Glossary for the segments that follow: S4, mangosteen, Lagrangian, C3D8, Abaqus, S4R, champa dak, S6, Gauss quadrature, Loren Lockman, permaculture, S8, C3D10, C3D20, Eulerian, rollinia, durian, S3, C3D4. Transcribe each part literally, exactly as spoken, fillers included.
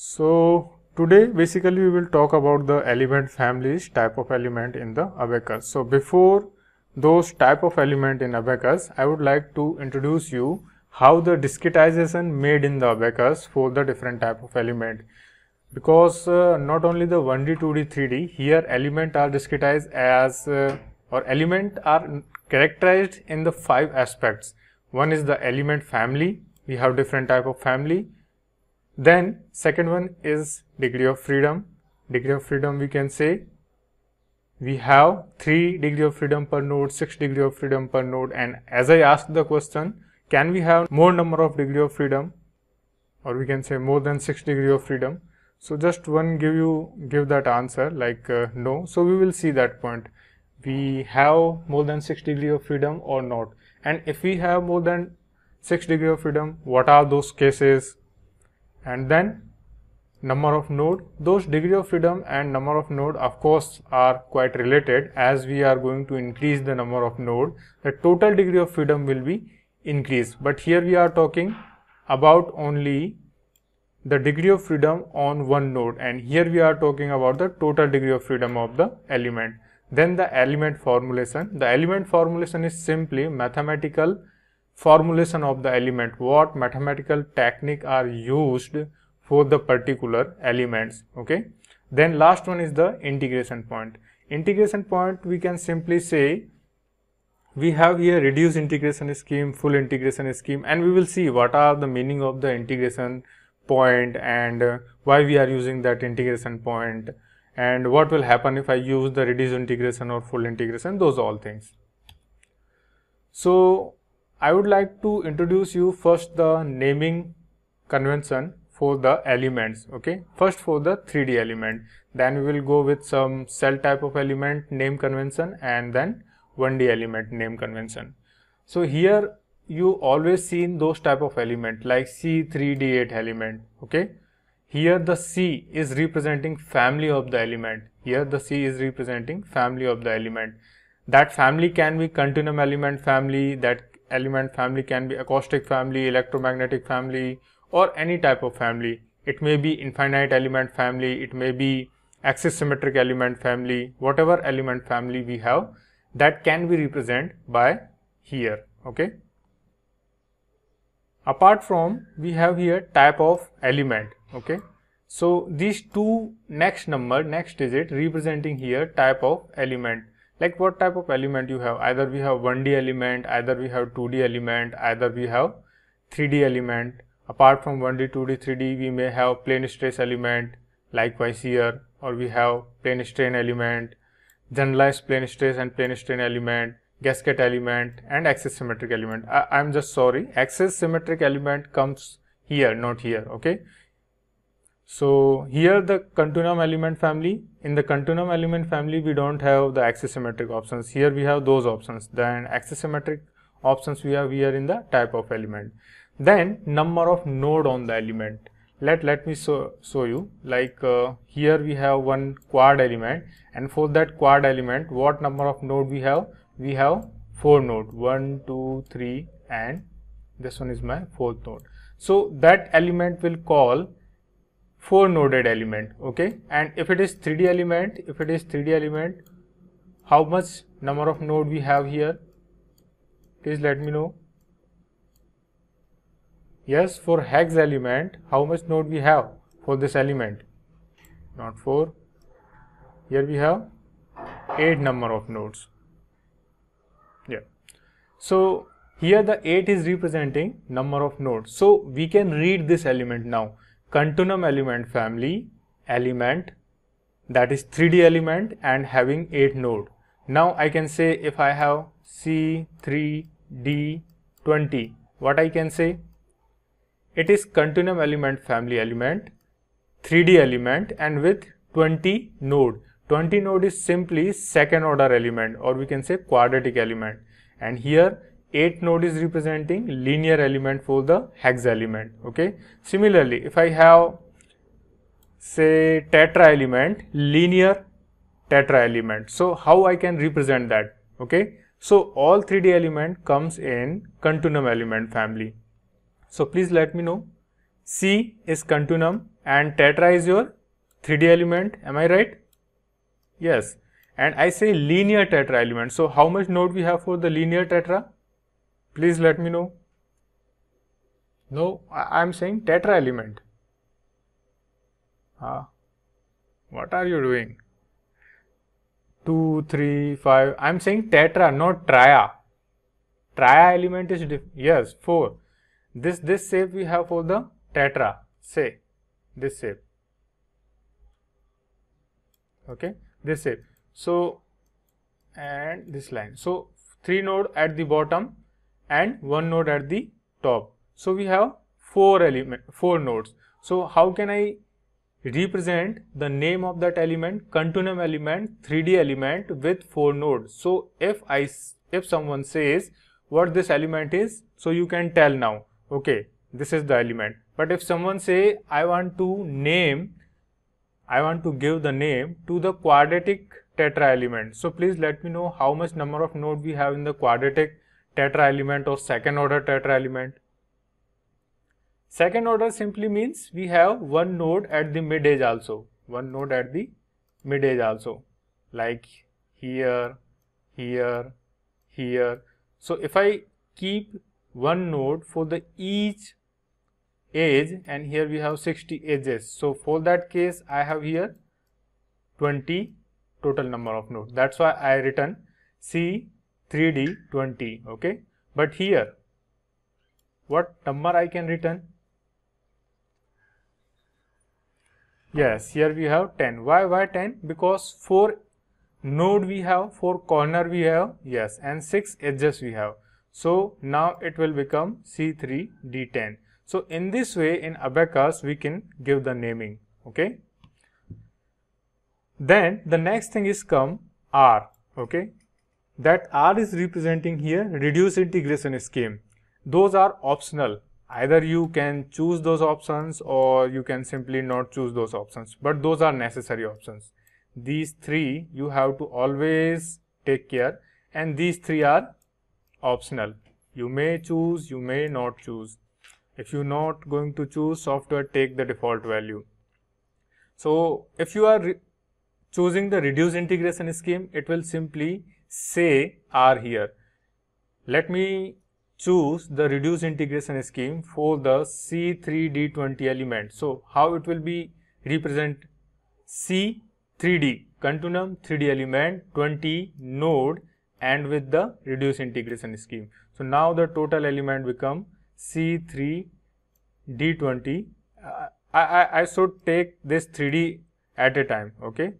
So today basically we will talk about the element families, type of element in the abacus. So before those type of element in abacus, I would like to introduce you how the discretization made in the abacus for the different type of element. Because uh, not only the one D, two D, three D, here element are discretized as uh, or element are characterized in the five aspects. One is the element family, we have different type of family. Then second one is degree of freedom. Degree of freedom we can say we have three degree of freedom per node, six degree of freedom per node. And as I asked the question, can we have more number of degree of freedom, or we can say more than six degree of freedom? So just one give you give that answer like uh, no. So we will see that point. We have more than six degree of freedom or not, and if we have more than six degree of freedom, what are those cases? And then number of node. Those degree of freedom and number of node of course are quite related. As we are going to increase the number of node, the total degree of freedom will be increased. But here we are talking about only the degree of freedom on one node, and here we are talking about the total degree of freedom of the element. Then the element formulation. The element formulation is simply mathematical formulation of the element. What mathematical technique are used for the particular elements, okay. Then last one is the integration point. Integration point we can simply say we have here reduced integration scheme, full integration scheme, and we will see what are the meaning of the integration point and uh, why we are using that integration point, and what will happen if I use the reduced integration or full integration, those all things. So I would like to introduce you first the naming convention for the elements, okay. First for the three D element, then we will go with some cell type of element name convention, and then one D element name convention. So here you always seen those type of element like C three D eight element, okay. Here the C is representing family of the element. Here the C is representing family of the element. That family can be continuum element family, that element family can be acoustic family, electromagnetic family, or any type of family. It may be infinite element family, it may be axis symmetric element family, whatever element family we have, that can be represented by here, okay. Apart from, we have here type of element. Okay, so these two next number, next digit representing here type of element, like what type of element you have. Either we have one D element, either we have two D element, either we have three D element. Apart from one D, two D, three D, we may have plane stress element, likewise here, or we have plane strain element, generalized plane stress and plane strain element, gasket element, and axis symmetric element. I, I'm just sorry, axis symmetric element comes here, not here, okay. So here the continuum element family, in the continuum element family we don't have the axis symmetric options. Here we have those options. Then axis symmetric options we have here in the type of element. Then number of node on the element. Let let me show, show you like uh, here we have one quad element, and for that quad element what number of node we have? We have four node, one, two, three, and this one is my fourth node. So that element will call four noded element, okay. And if it is three D element, if it is three D element, how much number of node we have here? Please let me know. Yes, for hex element, how much node we have for this element? Not four. Here we have eight number of nodes. Yeah. So here the eight is representing number of nodes. So we can read this element now. Continuum element family element, that is three D element and having eight node. Now I can say if I have C three D twenty, what I can say? It is continuum element family element, three D element, and with twenty node. twenty node is simply second order element, or we can say quadratic element. And here eight node is representing linear element for the hex element, okay. Similarly, if I have say tetra element, linear tetra element, so how I can represent that, okay. So all three D element comes in continuum element family. So please let me know C is continuum and tetra is your three D element, am I right? Yes. And I say linear tetra element. So, how much node we have for the linear tetra? Please let me know. No, I am saying tetra element. Ah, what are you doing? two, three, five. I am saying tetra, not tria. Tria element is diff yes, four. This this shape we have for the tetra. Say this shape. Okay, this shape. So, and this line. So, three node at the bottom and one node at the top. So, we have four element, four nodes. So, how can I represent the name of that element, continuum element, three D element with four nodes? So, if I, if someone says what this element is, so you can tell now, okay, this is the element. But if someone say, I want to name, I want to give the name to the quadratic tetra element. So, please let me know how much number of nodes we have in the quadratic tetra element or second order tetra element. Second order simply means we have one node at the mid edge also, one node at the mid edge also, like here, here, here. So, if I keep one node for the each edge, and here we have sixty edges. So, for that case I have here twenty total number of nodes. That's why I written C three D twenty, okay. But here what number I can return? Yes, here we have ten. Why why ten? Because four node we have, four corner we have, yes, and six edges we have. So, now it will become C three D ten. So, in this way, in Abaqus, we can give the naming, okay. Then, the next thing is come R, okay. That R is representing here reduced integration scheme. Those are optional. Either you can choose those options or you can simply not choose those options, but those are necessary options. These three you have to always take care, and these three are optional. You may choose, you may not choose. If you are not going to choose, software take the default value. So, if you are choosing the reduced integration scheme, it will simply say R here. Let me choose the reduced integration scheme for the C three D twenty element. So, how it will be represent? C three D, continuum three D element, twenty node, and with the reduced integration scheme. So, now the total element become C three D twenty, uh, I, I, I should take this three D at a time, okay,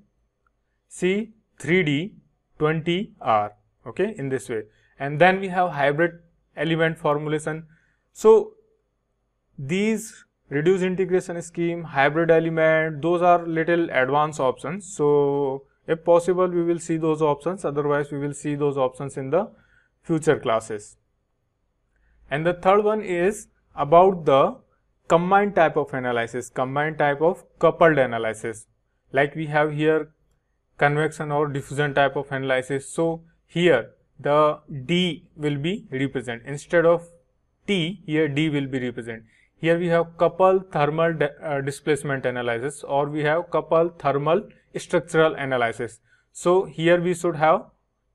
C three D twenty R, okay, in this way. And then we have hybrid element formulation. So, these reduced integration scheme, hybrid element, those are little advanced options. So, if possible we will see those options, otherwise we will see those options in the future classes. And the third one is about the combined type of analysis, combined type of coupled analysis. Like we have here convection or diffusion type of analysis. So, here the D will be represent instead of T, here D will be represent. Here we have coupled thermal uh, displacement analysis, or we have coupled thermal structural analysis. So, here we should have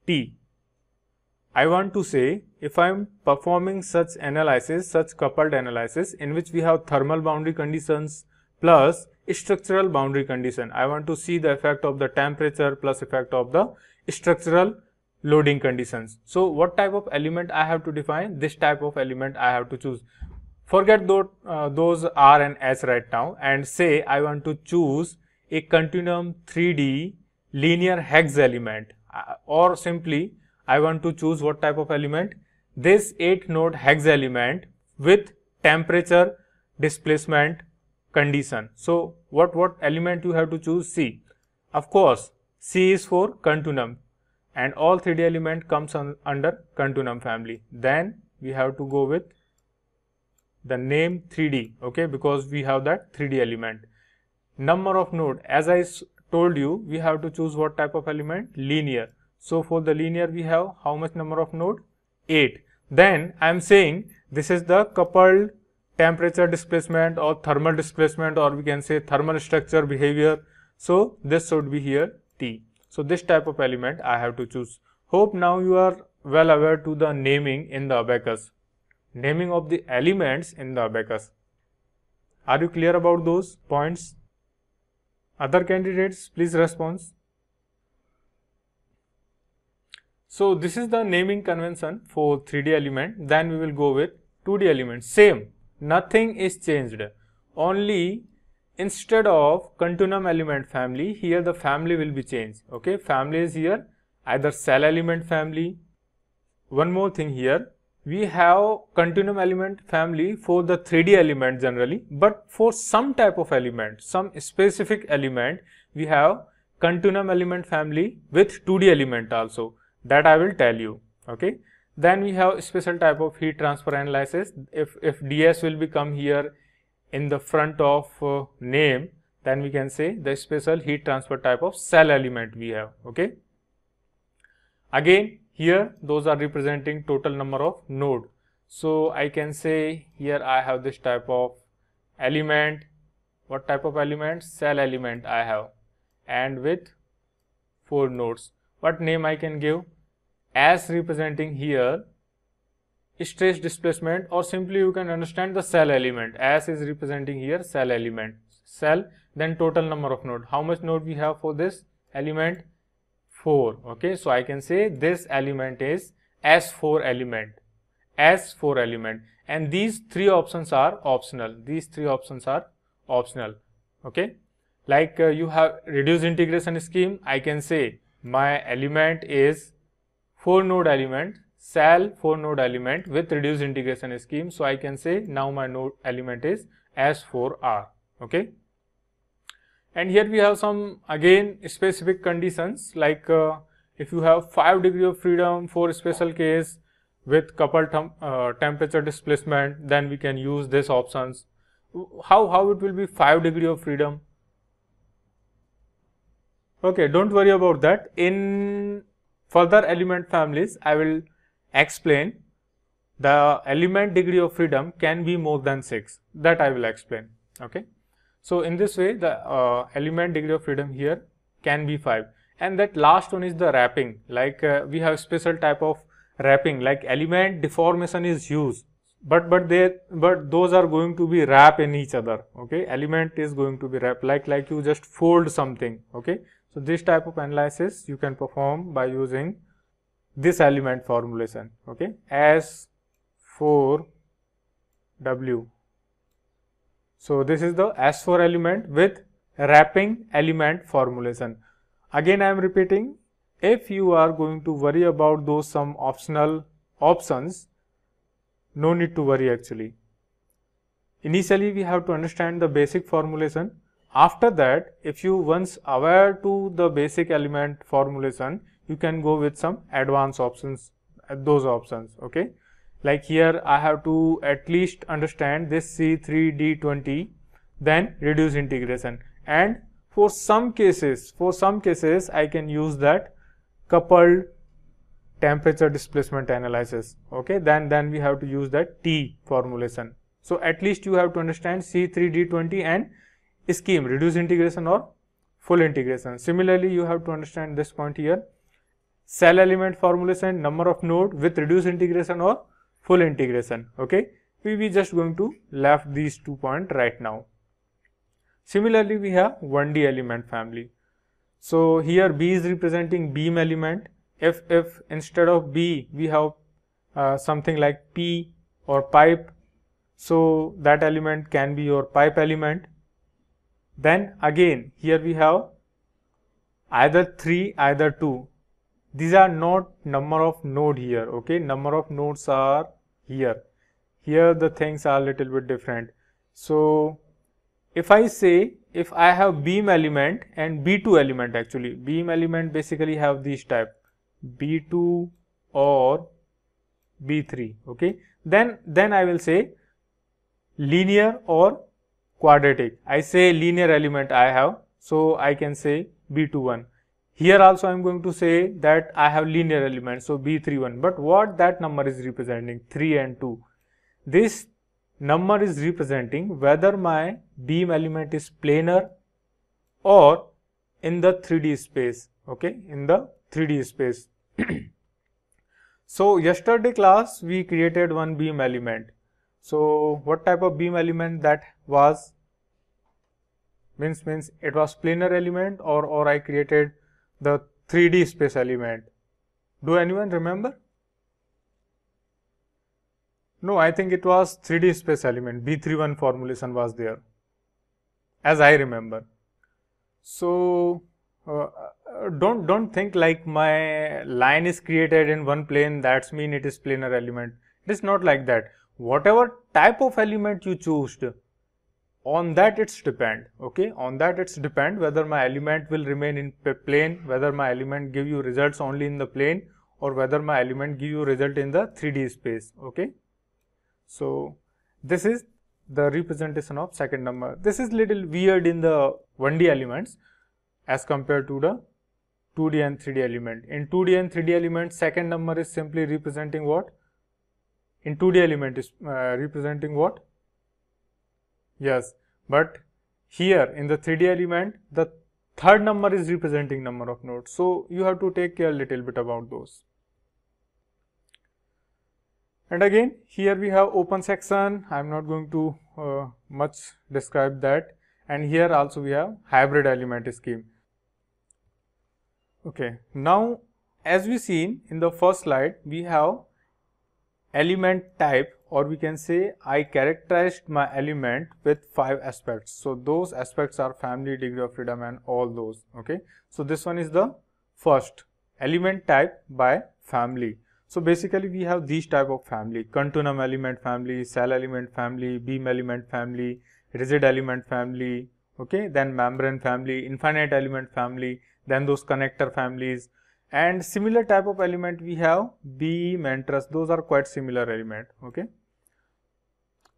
T. I want to say, if I am performing such analysis, such coupled analysis in which we have thermal boundary conditions plus structural boundary condition. I want to see the effect of the temperature plus effect of the structural loading conditions. So, what type of element I have to define? This type of element I have to choose. Forget those, uh, those R and S right now, and say I want to choose a continuum three D linear hex element, uh, or simply I want to choose what type of element? This eight node hex element with temperature displacement condition. So, what, what element you have to choose? C. Of course, C is for continuum and all three D element comes on, under continuum family. Then we have to go with the name three D, okay, because we have that three D element. Number of node, as I told you, we have to choose what type of element? Linear. So, for the linear we have how much number of node? eight. Then I am saying this is the coupled temperature displacement or thermal displacement, or we can say thermal structure behavior. So this should be here T. So this type of element I have to choose. Hope now you are well aware to the naming in the abacus. Naming of the elements in the abacus. Are you clear about those points? Other candidates, please respond. So this is the naming convention for three D element. Then we will go with two D element. Same, nothing is changed. Only instead of continuum element family, here the family will be changed. Okay, family is here either cell element family. One more thing here. We have continuum element family for the three D element generally, but for some type of element, some specific element, we have continuum element family with two D element also, that I will tell you. Okay. Then we have special type of heat transfer analysis. If, if D S will become here in the front of uh, name, then we can say the special heat transfer type of cell element we have. Okay. Again, here those are representing total number of node. So I can say here I have this type of element. What type of element? Cell element I have, and with four nodes. What name I can give? As representing here stress displacement, or simply you can understand the cell element. As is representing here cell element, cell, then total number of node. How much node we have for this element? Four. Okay, so I can say this element is S four element, S four element, and these three options are optional. These three options are optional. Okay, like uh, you have reduced integration scheme. I can say my element is four node element, cell four node element with reduced integration scheme. So I can say now my node element is S four R. Okay. And here we have some again specific conditions, like uh, if you have five degree of freedom for special case with coupled uh, temperature displacement, then we can use these options. How, how it will be five degree of freedom? Okay, don't worry about that. In further element families, I will explain the element degree of freedom can be more than six. That I will explain. Okay. So in this way the uh, element degree of freedom here can be five, and that last one is the wrapping. Like uh, we have special type of wrapping, like element deformation is huge, but but they but those are going to be wrapped in each other. Okay, element is going to be wrapped, like like you just fold something. Okay, so this type of analysis you can perform by using this element formulation. Okay, S four W. So this is the S four element with wrapping element formulation. Again I am repeating, if you are going to worry about those some optional options, no need to worry actually. Initially we have to understand the basic formulation. After that, if you once aware to the basic element formulation, you can go with some advanced options, those options. Okay. Like here I have to at least understand this C three D twenty, then reduce integration, and for some cases, for some cases I can use that coupled temperature displacement analysis. Okay, then, then we have to use that T formulation. So at least you have to understand C three D twenty and scheme, reduce integration or full integration. Similarly, you have to understand this point here, cell element formulation, number of node with reduced integration or full integration. Okay, we we just going to left these two points right now. Similarly, we have one D element family. So here B is representing beam element. If if instead of B we have uh, something like P or pipe, so that element can be your pipe element. Then again here we have either three, either two. These are not number of node here. Okay, number of nodes are here. Here the things are little bit different. So if I say, if I have beam element and B two element, actually beam element basically have these type B two or B three. Okay, then then I will say linear or quadratic. I say linear element I have, so I can say B twenty-one. Here also I am going to say that I have linear element, so B thirty-one, but what that number is representing? three and two. This number is representing whether my beam element is planar or in the three D space, okay, in the three D space. So yesterday class we created one beam element. So what type of beam element that was? Means means it was planar element or or I created the three D space element. Do anyone remember? No, I think it was three D space element. B thirty-one formulation was there, as I remember. So uh, don't don't think like my line is created in one plane, that's mean it is planar element. It is not like that. Whatever type of element you choose, on that it's depend, okay, on that it's depend whether my element will remain in plane, whether my element give you results only in the plane, or whether my element give you result in the three D space, okay. So this is the representation of second number. This is little weird in the one D elements as compared to the two D and three D element. In two D and three D elements, second number is simply representing what? In two D element is uh, representing what? Yes, but here in the three D element, the third number is representing number of nodes. So you have to take care a little bit about those. And again, here we have open section. I am not going to uh, much describe that. And here also we have hybrid element scheme. Okay, now as we seen in the first slide, we have element type, or we can say I characterized my element with five aspects. So those aspects are family, degree of freedom and all those, okay. So this one is the first, element type by family. So basically we have these type of family: continuum element family, cell element family, beam element family, rigid element family, okay, then membrane family, infinite element family, then those connector families, and similar type of element we have beam and truss. Those are quite similar element, okay.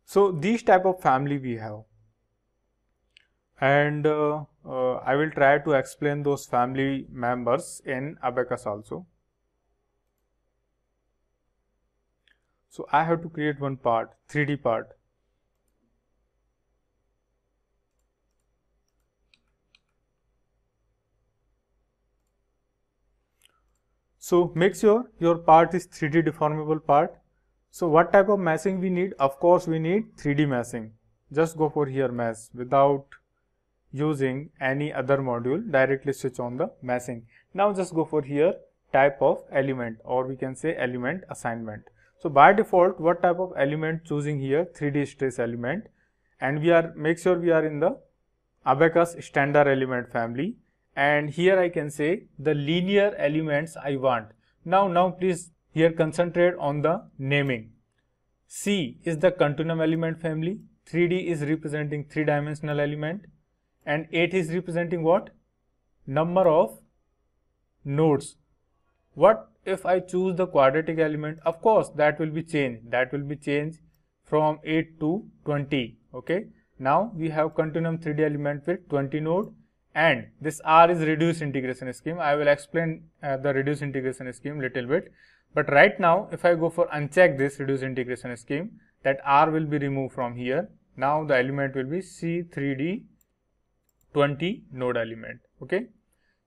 So these type of family we have, and uh, uh, I will try to explain those family members in Abaqus also. So I have to create one part, three D part. So make sure your part is three D deformable part. So what type of meshing we need? Of course we need three D meshing. Just go for here mesh without using any other module, directly switch on the meshing. Now just go for here type of element, or we can say element assignment. So by default what type of element choosing here? three D stress element, and we are make sure we are in the Abaqus standard element family. And here I can say the linear elements I want. Now, now please here concentrate on the naming. C is the continuum element family, three D is representing three dimensional element, and eight is representing what? Number of nodes. What if I choose the quadratic element? Of course that will be changed, that will be changed from eight to twenty, okay. Now we have continuum three D element with twenty node. And this R is reduced integration scheme. I will explain uh, the reduced integration scheme little bit. But right now, if I go for uncheck this reduced integration scheme, that R will be removed from here. Now the element will be C three D twenty node element. Okay.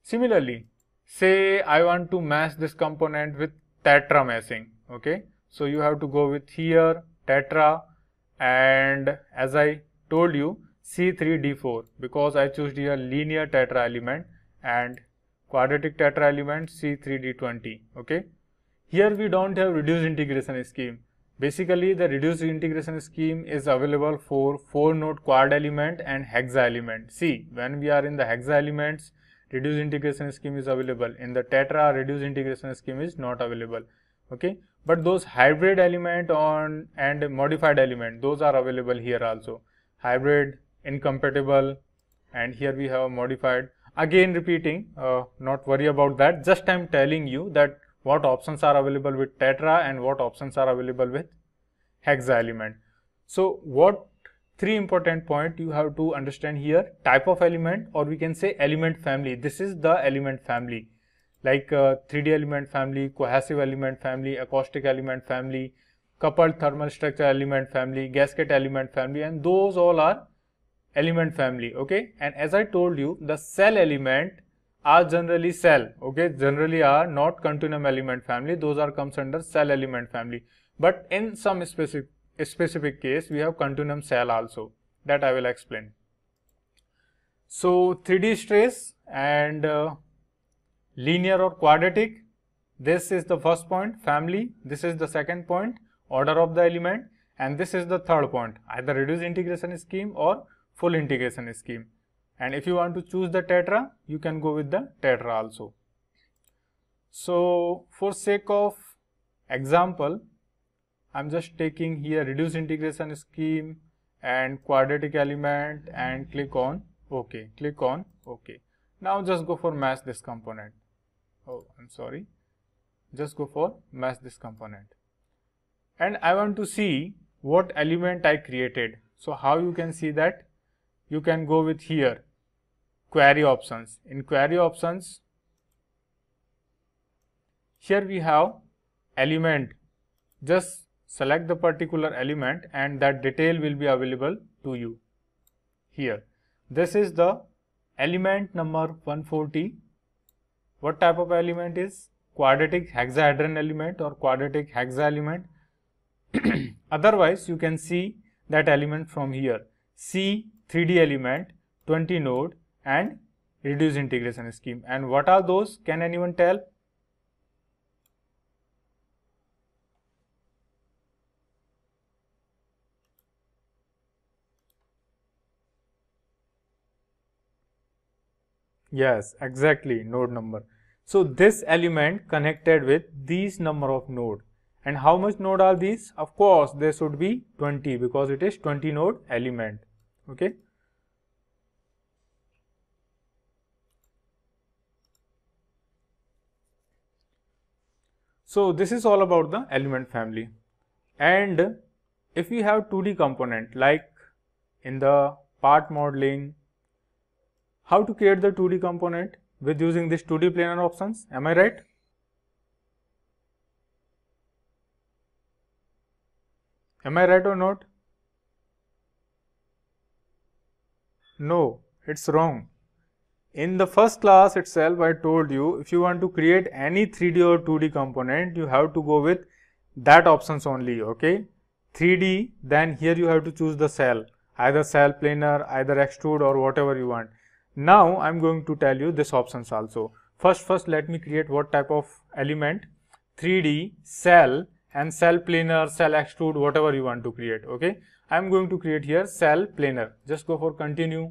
Similarly, say I want to mesh this component with tetra meshing. Okay. So you have to go with here tetra, and as I told you, C three D four, because I chose here linear tetra element and quadratic tetra element C three D twenty, okay. Here we don't have reduced integration scheme. Basically the reduced integration scheme is available for four node quad element and hexa element. See, when we are in the hexa elements, reduced integration scheme is available. In the tetra, reduced integration scheme is not available, okay. But those hybrid element on and modified element, those are available here also. Hybrid, incompatible, and here we have a modified. Again repeating, uh, not worry about that, just I am telling you that what options are available with tetra and what options are available with hexa element. So what three important point you have to understand here? Type of element, or we can say element family. This is the element family, like uh, three D element family, cohesive element family, acoustic element family, coupled thermal structure element family, gasket element family, and those all are element family, okay. And as I told you, the cell element are generally cell, okay, generally are not continuum element family, those are comes under cell element family. But in some specific specific case, we have continuum cell also, that I will explain. So three D stress and uh, linear or quadratic, this is the first point, family, this is the second point, order of the element, and this is the third point, either reduced integration scheme or full integration scheme. And if you want to choose the tetra, you can go with the tetra also. So for sake of example, I am just taking here reduced integration scheme and quadratic element and click on OK, click on OK. Now just go for match this component. Oh, I am sorry. Just go for match this component. And I want to see what element I created. So how you can see that? You can go with here query options. In query options, here we have element. Just select the particular element and that detail will be available to you here. This is the element number one forty. What type of element is? Quadratic hexahedron element or quadratic hexa element. Otherwise, you can see that element from here. C three D element, twenty node and reduced integration scheme. And what are those? Can anyone tell? Yes, exactly, node number. So this element connected with these number of node. And how much node are these? Of course, there should be twenty because it is twenty node element. Okay. So this is all about the element family. And if we have two D component, like in the part modeling, how to create the two D component with using this two D planar options, am I right? Am I right or not? No, it's wrong. In the first class itself, I told you, if you want to create any three D or two D component, you have to go with that options only, okay? three D, then here you have to choose the cell, either cell planar, either extrude or whatever you want. Now, I am going to tell you this options also. First, first let me create what type of element, three D, cell and cell planar, cell extrude, whatever you want to create, okay? I am going to create here cell planar. Just go for continue.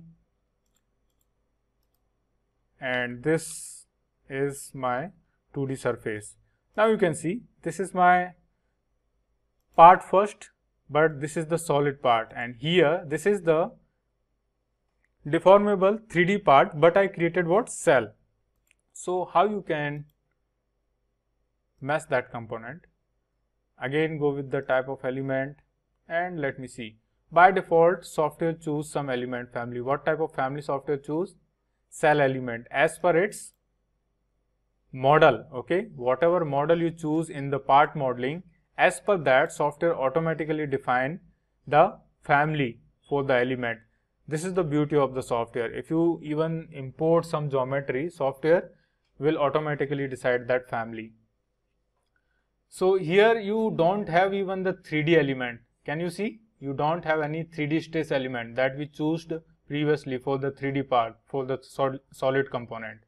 And this is my two D surface. Now you can see this is my part first, but this is the solid part. And here this is the deformable three D part, but I created what? Cell. So how you can mesh that component? Again go with the type of element. And let me see, by default software choose some element family. What type of family software choose? Cell element as per its model, okay? Whatever model you choose in the part modeling, as per that software automatically define the family for the element. This is the beauty of the software. If you even import some geometry, software will automatically decide that family. So here you don't have even the three D element. Can you see? You don't have any three D stress element that we chose previously for the three D part, for the sol solid component.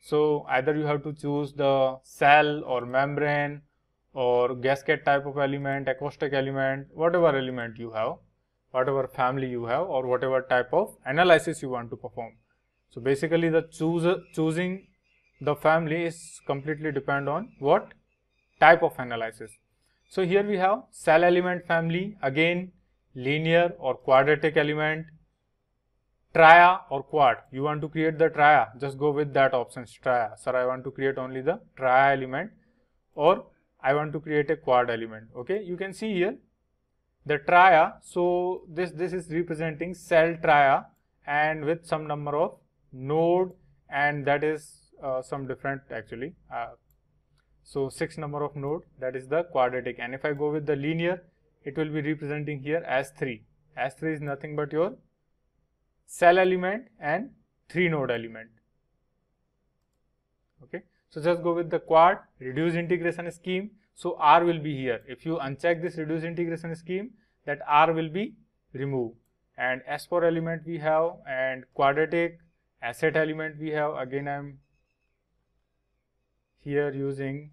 So either you have to choose the cell or membrane or gasket type of element, acoustic element, whatever element you have, whatever family you have, or whatever type of analysis you want to perform. So basically the chooser, choosing the family is completely depend on what type of analysis. So here we have cell element family, again linear or quadratic element, tria or quad. You want to create the tria, just go with that option, tria. Sir, I want to create only the tria element, or I want to create a quad element, okay? You can see here the tria. So this, this is representing cell tria and with some number of node, and that is uh, some different actually. Uh, So six number of node, that is the quadratic. And if I go with the linear, it will be representing here as three. As three is nothing but your cell element and three node element. Okay. So just go with the quad, reduced integration scheme. So R will be here. If you uncheck this reduced integration scheme, that R will be removed. And S four element we have, and quadratic, S eight element we have. Again, I am here using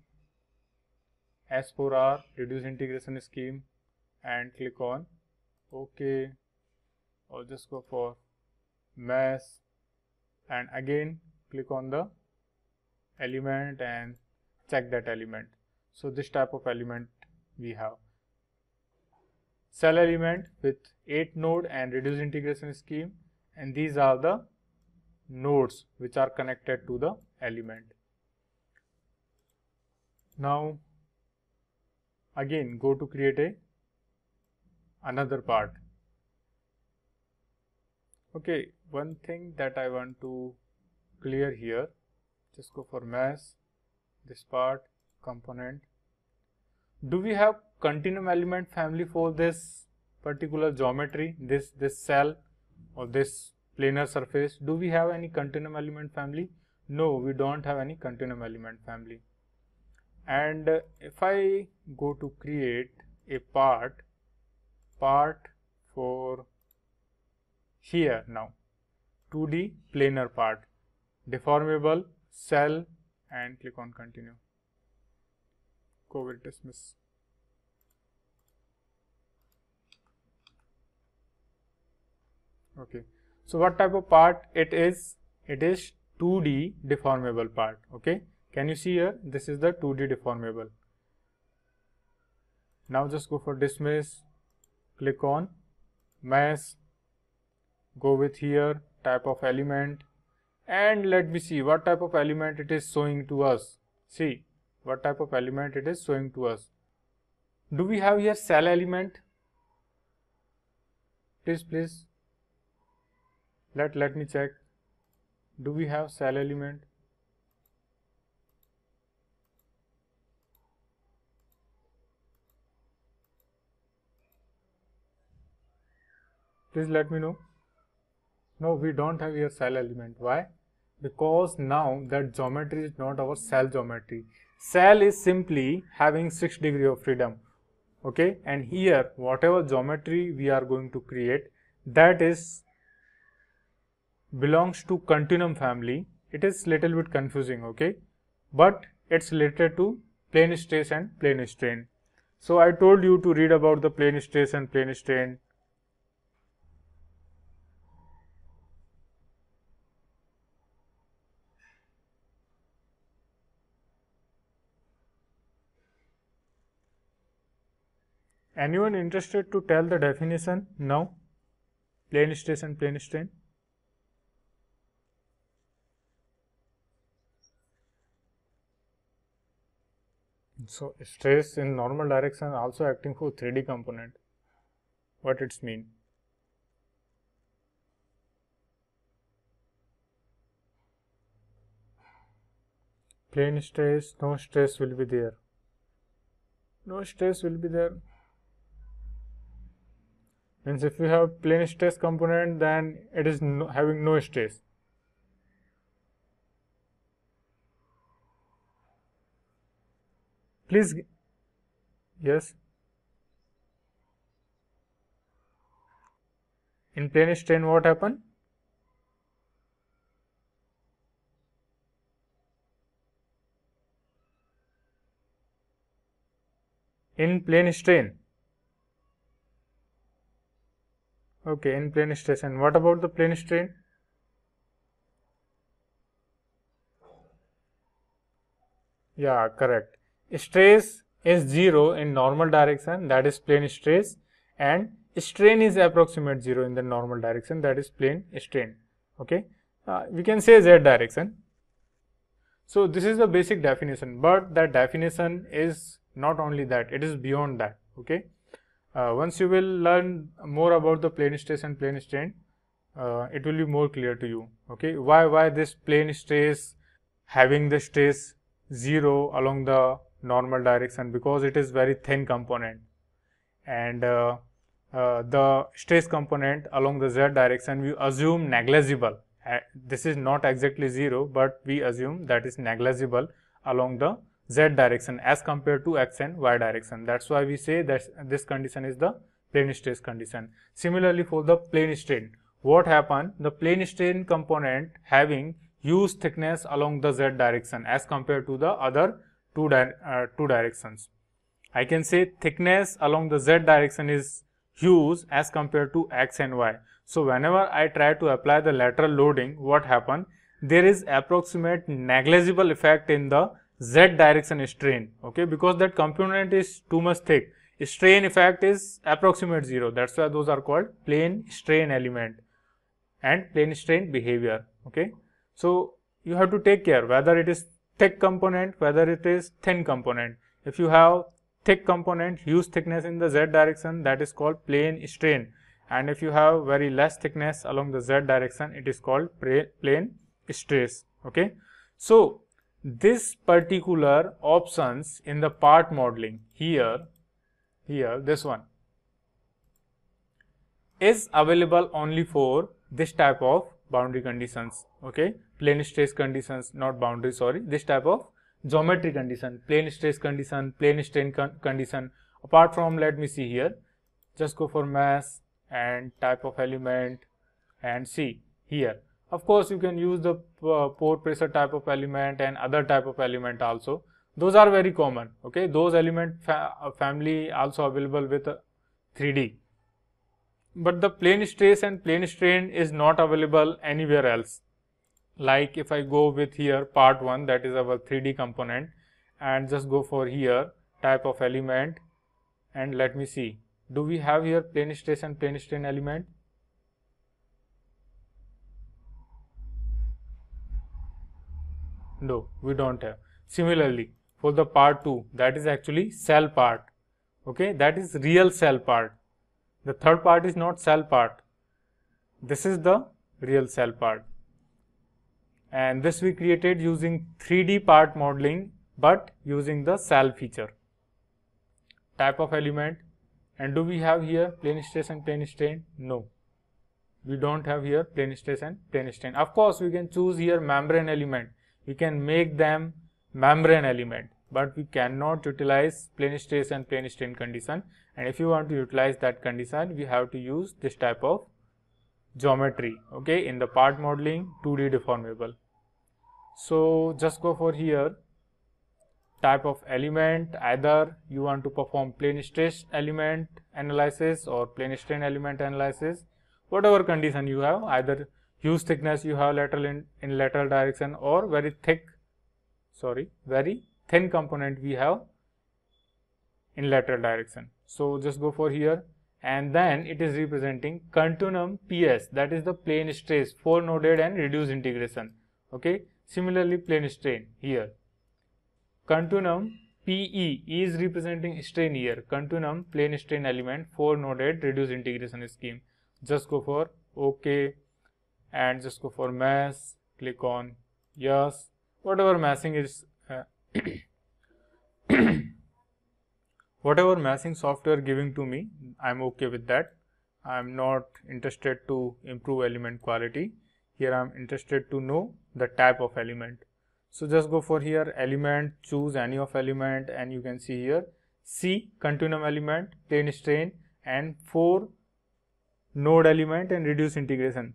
S four R reduced integration scheme and click on OK, or just go for mesh and again click on the element and check that element. So this type of element we have. Cell element with eight node and reduced integration scheme, and these are the nodes which are connected to the element. Now again go to create a another part. Okay, one thing that I want to clear here, just go for mesh, this part, component. Do we have continuum element family for this particular geometry, this this cell or this planar surface? Do we have any continuum element family? No, we don't have any continuum element family. And uh, if I go to create a part part for here now, two D planar part, deformable cell, and click on continue. Go with dismiss. Okay, so what type of part it is? It is two D deformable part. Okay, can you see here? This is the two D deformable. Now just go for dismiss, click on mesh, go with here type of element, and let me see what type of element it is showing to us. See what type of element it is showing to us. Do we have here cell element? Please, please. Let, let me check. Do we have cell element? Please let me know. No, we don't have here cell element. Why? Because now that geometry is not our cell geometry. Cell is simply having six degree of freedom. Okay, and here whatever geometry we are going to create, that is belongs to continuum family. It is little bit confusing, okay, but it's related to plane stress and plane strain. So I told you to read about the plane stress and plane strain. Anyone interested to tell the definition now? Plane stress and plane strain. So stress in normal direction also acting for three D component. What it's mean? Plane stress, no stress will be there. No stress will be there. Means if you have plane stress component, then it is no, having no stress. Please, yes. In plane strain, what happened? In plane strain. Okay, in plane stress. And what about the plane strain? Yeah, correct. Stress is zero in normal direction, that is plane stress, and strain is approximate zero in the normal direction, that is plane strain. Okay, uh, we can say Z direction. So this is the basic definition, but that definition is not only that, it is beyond that. Okay. Uh, once you will learn more about the plane stress and plane strain, uh, it will be more clear to you. Okay, why why this plane stress having the stress zero along the normal direction, because it is very thin component, and uh, uh, the stress component along the z direction we assume negligible. Uh, this is not exactly zero, but we assume that is negligible along the z direction as compared to x and y direction. That's why we say that this condition is the plane strain condition. Similarly, for the plane strain, what happened? The plane strain component having huge thickness along the z direction as compared to the other two di uh, two directions. I can say thickness along the z direction is huge as compared to x and y. So whenever I try to apply the lateral loading, what happened? There is approximate negligible effect in the z direction strain, okay, because that component is too much thick. Strain effect is approximate zero. That's why those are called plane strain element and plane strain behavior, okay. So you have to take care whether it is thick component, whether it is thin component. If you have thick component, huge thickness in the z direction, that is called plane strain, and if you have very less thickness along the z direction, it is called plane stress, okay. So this particular options in the part modeling here, here this one is available only for this type of boundary conditions, okay, plane stress conditions, not boundary, sorry, this type of geometry condition, plane stress condition, plane strain con condition. Apart from, let me see here, just go for mass and type of element and see here. Of course, you can use the uh, pore pressure type of element and other type of element also. Those are very common, okay. Those element fa family also available with uh, three D. But the plane stress and plane strain is not available anywhere else. Like if I go with here part one, that is our three D component, and just go for here type of element, and let me see, do we have here plane stress and plane strain element? No, we don't have. Similarly, for the part two, that is actually cell part, okay, that is real cell part. The third part is not cell part. This is the real cell part. And this we created using three D part modeling, but using the cell feature. Type of element, and do we have here plane stress and plane strain? No, we don't have here plane stress and plane strain. Of course, we can choose here membrane element. We can make them membrane element, but we cannot utilize plane stress and plane strain condition. And if you want to utilize that condition, we have to use this type of geometry, okay, in the part modeling two D deformable. So just go for here type of element, either you want to perform plane stress element analysis or plane strain element analysis, whatever condition you have, either huge thickness you have lateral in, in lateral direction, or very thick, sorry, very thin component we have in lateral direction. So just go for here, and then it is representing continuum P S, that is the plane stress, four noded and reduced integration, okay. Similarly, plane strain here, continuum P E is representing strain here, continuum plane strain element, four noded reduced integration scheme. Just go for OK, and just go for mass, click on yes, whatever massing is uh, whatever massing software giving to me, I am okay with that. I am not interested to improve element quality. Here I am interested to know the type of element. So just go for here element, choose any of element, and you can see here C continuum element, plane strain, and four node element and reduced integration.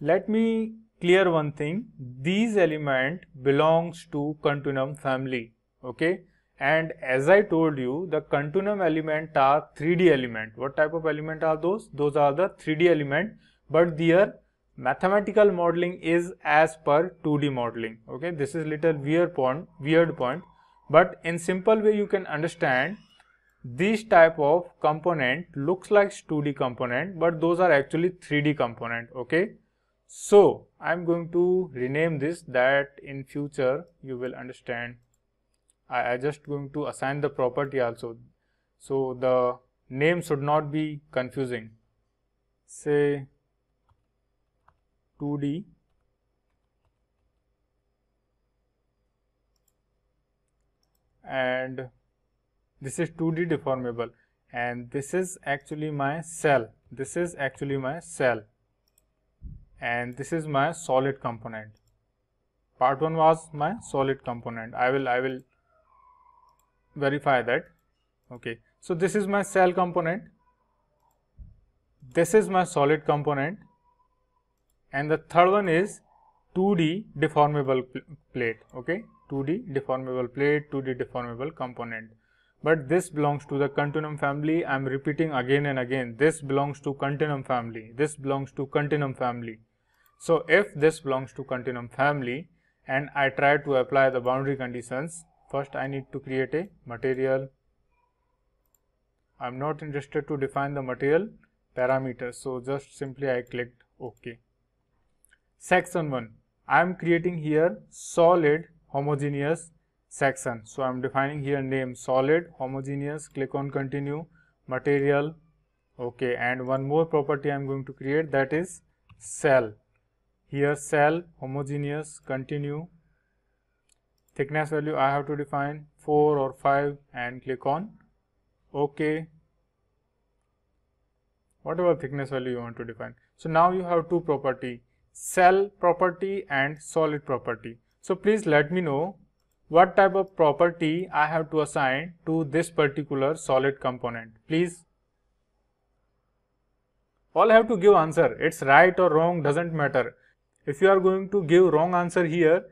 Let me clear one thing, these element belongs to continuum family, okay, and as I told you, the continuum element are three D element. What type of element are those? Those are the three D element, but their mathematical modeling is as per two D modeling, okay. This is little weird point, weird point, but in simple way you can understand this type of component looks like two D component, but those are actually three D component, okay. So I am going to rename this, that in future you will understand. I, I just going to assign the property also, so the name should not be confusing. Say two D and this is two D deformable, and this is actually my cell, this is actually my cell, and this is my solid component. Part one was my solid component. I will I will verify that. Okay, so this is my cell component, this is my solid component, and the third one is two D deformable plate. Okay, two D deformable plate, two D deformable component. But this belongs to the continuum family. I am repeating again and again. This belongs to continuum family. This belongs to continuum family. So if this belongs to continuum family and I try to apply the boundary conditions, first I need to create a material. I am not interested to define the material parameters. So just simply I clicked OK. Section one. I am creating here solid homogeneous section. So I am defining here name solid homogeneous, click on continue, material, okay, and one more property I am going to create, that is cell. Here cell homogeneous, continue, thickness value I have to define four or five and click on OK. Whatever thickness value you want to define. So now you have two property, cell property and solid property. So please let me know what type of property I have to assign to this particular solid component, please. All have to give answer, it's right or wrong, doesn't matter. If you are going to give wrong answer here,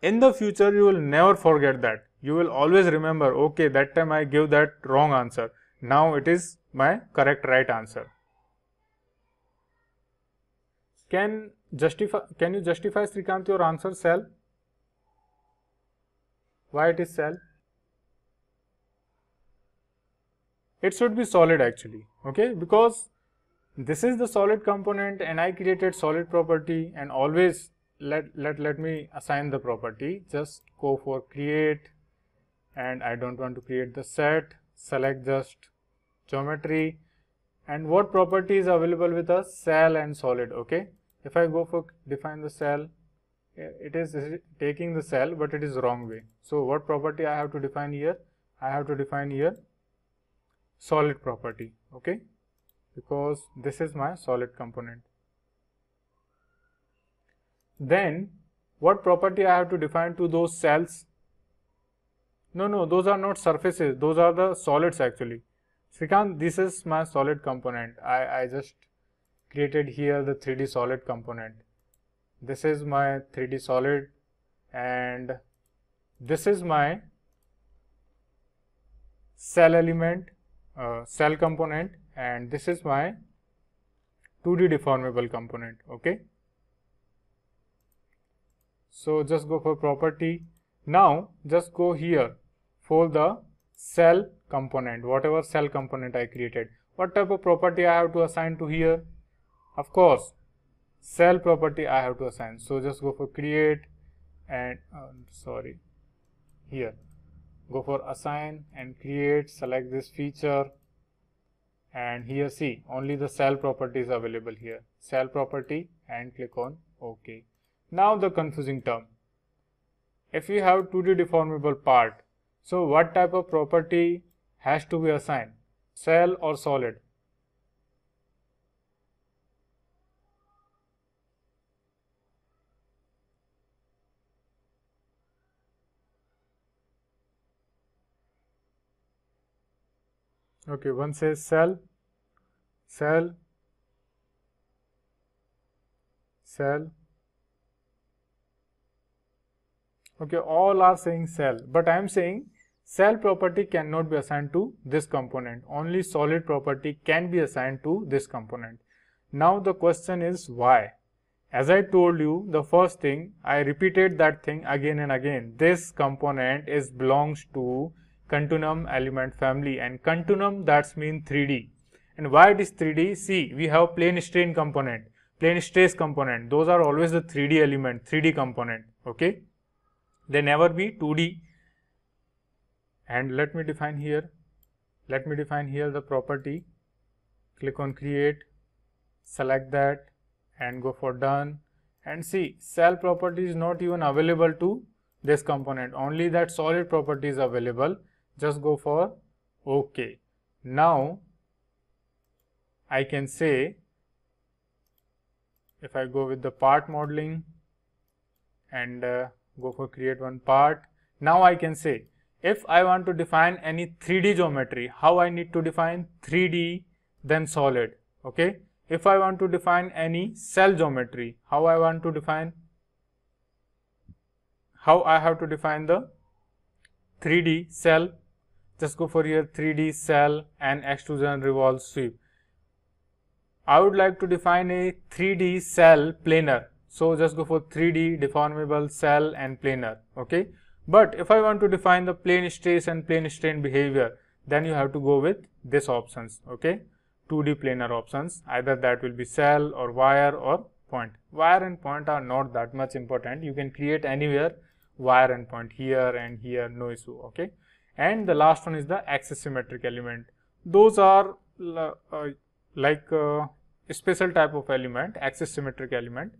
in the future you will never forget that. You will always remember, okay, that time I gave that wrong answer. Now it is my correct right answer. Can justify, can you justify, Srikanth, your answer cell? Why it is cell? It should be solid actually, okay, because this is the solid component and I created solid property, and always let, let, let me assign the property. Just go for create, and I don't want to create the set, select just geometry, and what property is available with us? Cell and solid, okay. If I go for define the cell, it is taking the cell, but it is wrong way. So what property I have to define here? I have to define here solid property, okay, because this is my solid component. Then what property I have to define to those cells? No, no, those are not surfaces, those are the solids actually. Srikanth, this is my solid component. I, I just created here the three D solid component. This is my three D solid, and this is my cell element, uh, cell component, and this is my two D deformable component, okay. So just go for property. Now just go here for the cell component, whatever cell component I created. What type of property I have to assign to here? Of course, cell property I have to assign. So just go for create, and uh, sorry, here go for assign and create, select this feature, and here see only the cell property is available here, cell property, and click on OK. Now the confusing term, if you have two D deformable part, so what type of property has to be assigned, cell or solid? Okay, one says cell, cell, cell, okay, all are saying cell, but I am saying cell property cannot be assigned to this component, only solid property can be assigned to this component. Now the question is why? As I told you, the first thing, I repeated that thing again and again, this component is belongs to continuum element family, and continuum that's mean three D. And why it is three D? See, we have plane strain component, plane stress component, those are always the three D element, three D component, okay, they never be two D. And let me define here, let me define here the property, click on create, select that and go for done, and see cell property is not even available to this component, only that solid property is available, just go for OK. Now I can say, if I go with the part modeling and uh, go for create one part, now I can say, if I want to define any three D geometry, how I need to define three D then solid, okay. If I want to define any cell geometry, how I want to define, how I have to define the three D cell, just go for here three D cell and extrusion revolve sweep. I would like to define a three D cell planar, so just go for three D deformable cell and planar, okay. But if I want to define the plane stress and plane strain behavior, then you have to go with this options, okay, two D planar options, either that will be cell or wire or point. Wire and point are not that much important, you can create anywhere wire and point, here and here, no issue, okay. And the last one is the axisymmetric element. Those are uh, like uh, a special type of element, axisymmetric element.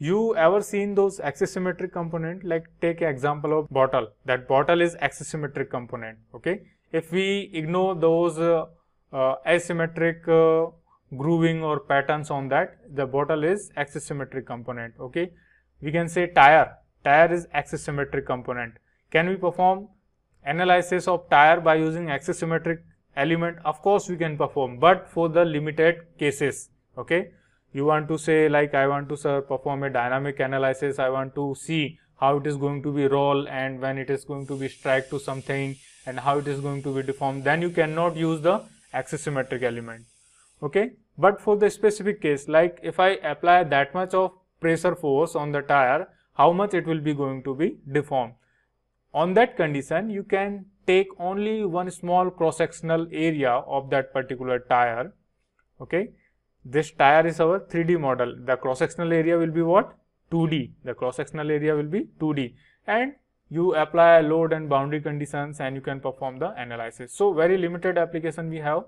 You ever seen those axisymmetric component, like take example of bottle, that bottle is axisymmetric component, okay. If we ignore those uh, uh, asymmetric uh, grooving or patterns on that, the bottle is axisymmetric component, okay. We can say tire, tire is axisymmetric component. Can we perform analysis of tire by using axisymmetric element? Of course we can perform, but for the limited cases, okay. You want to say like I want to sir, perform a dynamic analysis, I want to see how it is going to be roll and when it is going to be strike to something and how it is going to be deformed, then you cannot use the axisymmetric element, okay. But for the specific case, like if I apply that much of pressure force on the tire, how much it will be going to be deformed, on that condition you can take only one small cross-sectional area of that particular tire, okay. This tire is our three D model, the cross-sectional area will be what? two D, the cross-sectional area will be two D, and you apply load and boundary conditions and you can perform the analysis. So, very limited application we have,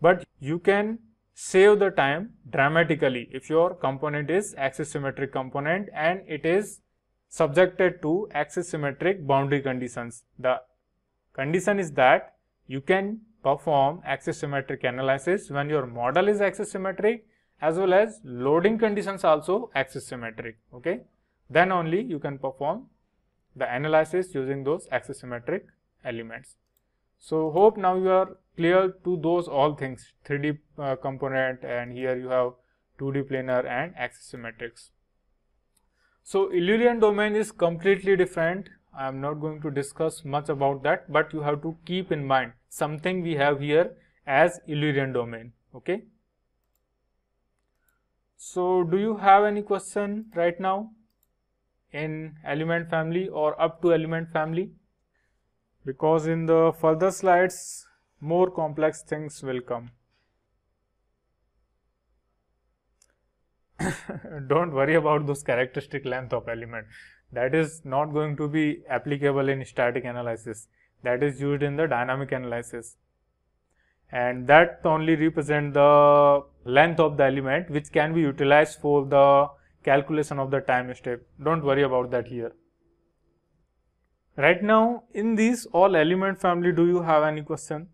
but you can save the time dramatically if your component is axisymmetric component and it is subjected to axisymmetric boundary conditions. The condition is that you can perform axisymmetric analysis when your model is axisymmetric as well as loading conditions also axisymmetric, okay. Then only you can perform the analysis using those axisymmetric elements. So, hope now you are clear to those all things, three D uh, component, and here you have two D planar and axisymmetrics. So, Eulerian domain is completely different. I am not going to discuss much about that, but you have to keep in mind something we have here as Eulerian domain, okay. So, do you have any question right now in element family or up to element family? Because in the further slides, more complex things will come. Don't worry about those characteristic length of element. That is not going to be applicable in static analysis, that is used in the dynamic analysis, and that only represent the length of the element which can be utilized for the calculation of the time step. Don't worry about that here. Right now, in these all element family, do you have any question?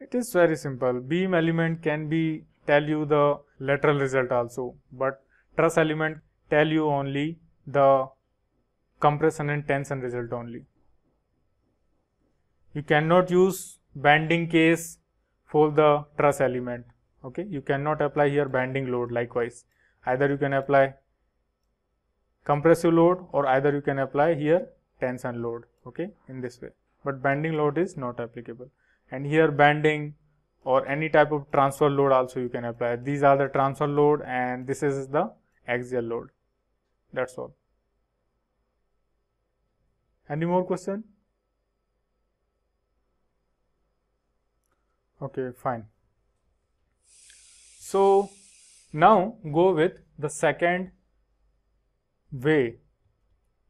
It is very simple. Beam element can be tell you the lateral result also, but truss element tell you only the compression and tension result only. You cannot use bending case for the truss element, okay. You cannot apply here bending load likewise, either you can apply compressive load or either you can apply here tension load, okay, in this way, but bending load is not applicable. And here bending or any type of transfer load also you can apply. These are the transfer load and this is the axial load, that's all. Any more question? Okay, fine. So, now go with the second way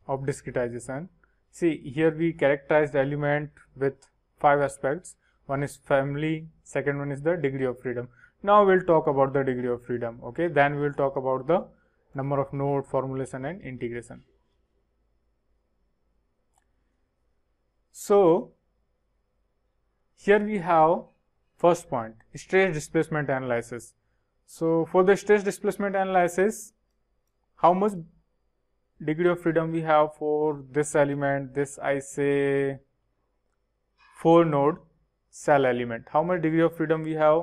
of discretization. See, here we characterize the element with five aspects. One is family, second one is the degree of freedom. Now we will talk about the degree of freedom, okay. Then we will talk about the number of node, formulation and integration. So, here we have first point, stress displacement analysis. So, for the stress displacement analysis, how much degree of freedom we have for this element, this I say four node cell element. How much degree of freedom we have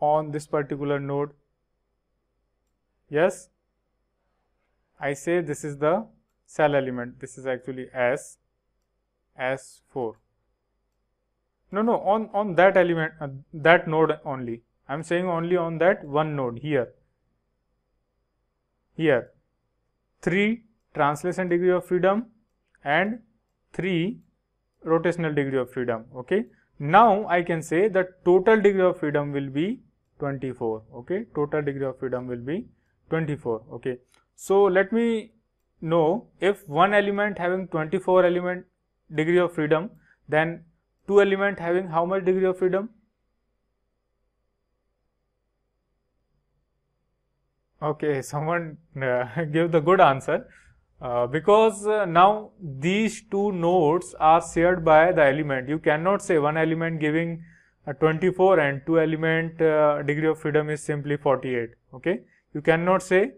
on this particular node? Yes, I say this is the cell element. This is actually S, S four. No, no, on, on that element, uh, that node only. I am saying only on that one node here. Here, three translation degree of freedom and three rotational degree of freedom. Okay. Now I can say that total degree of freedom will be twenty-four. Okay. Total degree of freedom will be twenty-four. Okay. So let me know if one element having twenty-four element degree of freedom, then two element having how much degree of freedom? Okay, someone uh, give the good answer, uh, because uh, now these two nodes are shared by the element. You cannot say one element giving uh, twenty-four and two element uh, degree of freedom is simply forty-eight. Okay, you cannot say,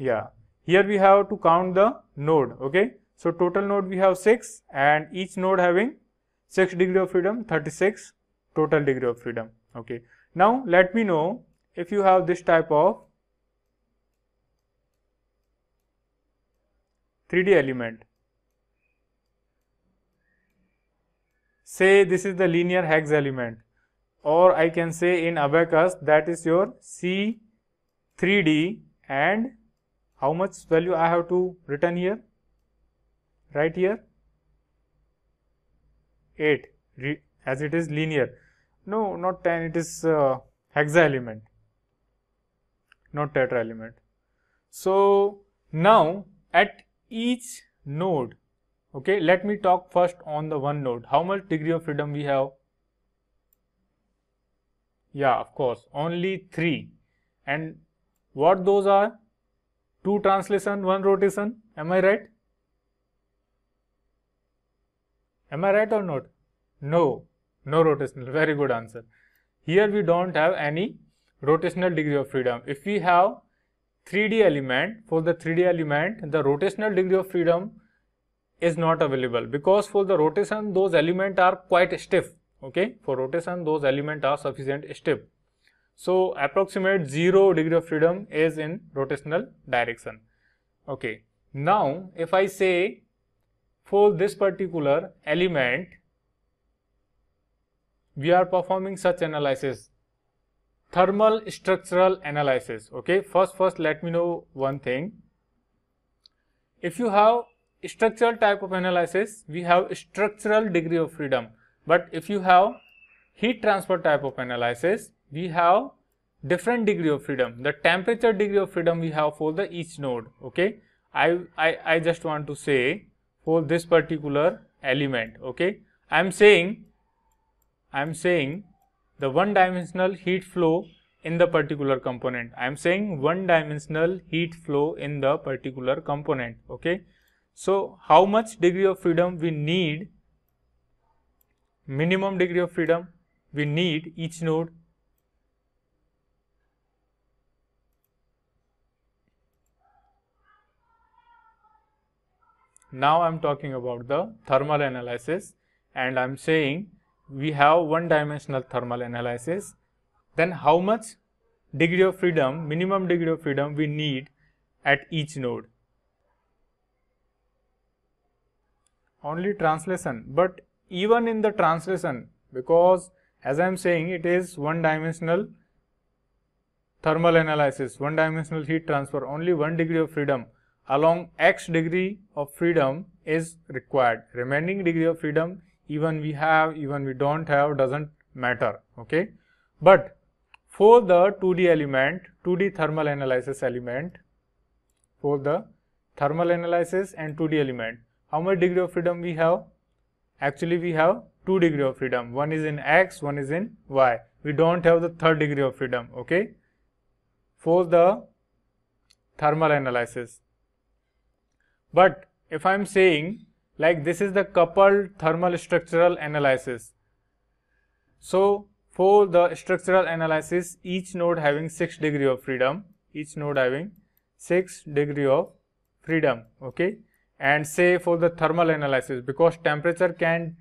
yeah. Here we have to count the node. Okay, so total node we have six, and each node having six degree of freedom, thirty-six total degree of freedom. Okay, now let me know if you have this type of three D element. Say this is the linear hex element, or I can say in Abaqus that is your C three D, and how much value I have to return here, right here, eight, as it is linear. No, not ten, it is uh, hexa element, not tetra element. So now at each node, okay, let me talk first on the one node. How much degree of freedom we have? Yeah, of course, only three. And what those are? Two translation, one rotation. Am I right? Am I right or not? No, no rotational. Very good answer. Here we don't have any rotational degree of freedom. If we have three D element, for the three D element the rotational degree of freedom is not available, because for the rotation those elements are quite stiff. Okay, for rotation those elements are sufficient stiff. So approximate zero degree of freedom is in rotational direction. Okay, now if I say for this particular element we are performing such analysis, thermal structural analysis. Okay, first first let me know one thing. If you have structural type of analysis, we have structural degree of freedom, but if you have heat transfer type of analysis, we have different degree of freedom. The temperature degree of freedom we have for the each node. Okay, I, I, I just want to say for this particular element, okay, I am saying, I am saying the one dimensional heat flow in the particular component. I am saying one dimensional heat flow in the particular component. Okay. So, how much degree of freedom we need, minimum degree of freedom we need each node? Now, I am talking about the thermal analysis, and I am saying we have one dimensional thermal analysis, then how much degree of freedom, minimum degree of freedom we need at each node? Only translation, but even in the translation, because as I am saying it is one dimensional thermal analysis, one dimensional heat transfer, only one degree of freedom along x degree of freedom is required. Remaining degree of freedom, even we have, even we don't have, doesn't matter. Okay, but for the two D element, two D thermal analysis element, for the thermal analysis and two D element, how much degree of freedom we have? Actually we have two degree of freedom. One is in X, one is in Y. We don't have the third degree of freedom. Okay. For the thermal analysis. But if I am saying like this is the coupled thermal structural analysis. So for the structural analysis, each node having six degree of freedom. Each node having six degree of freedom. Okay. And say for the thermal analysis, because temperature can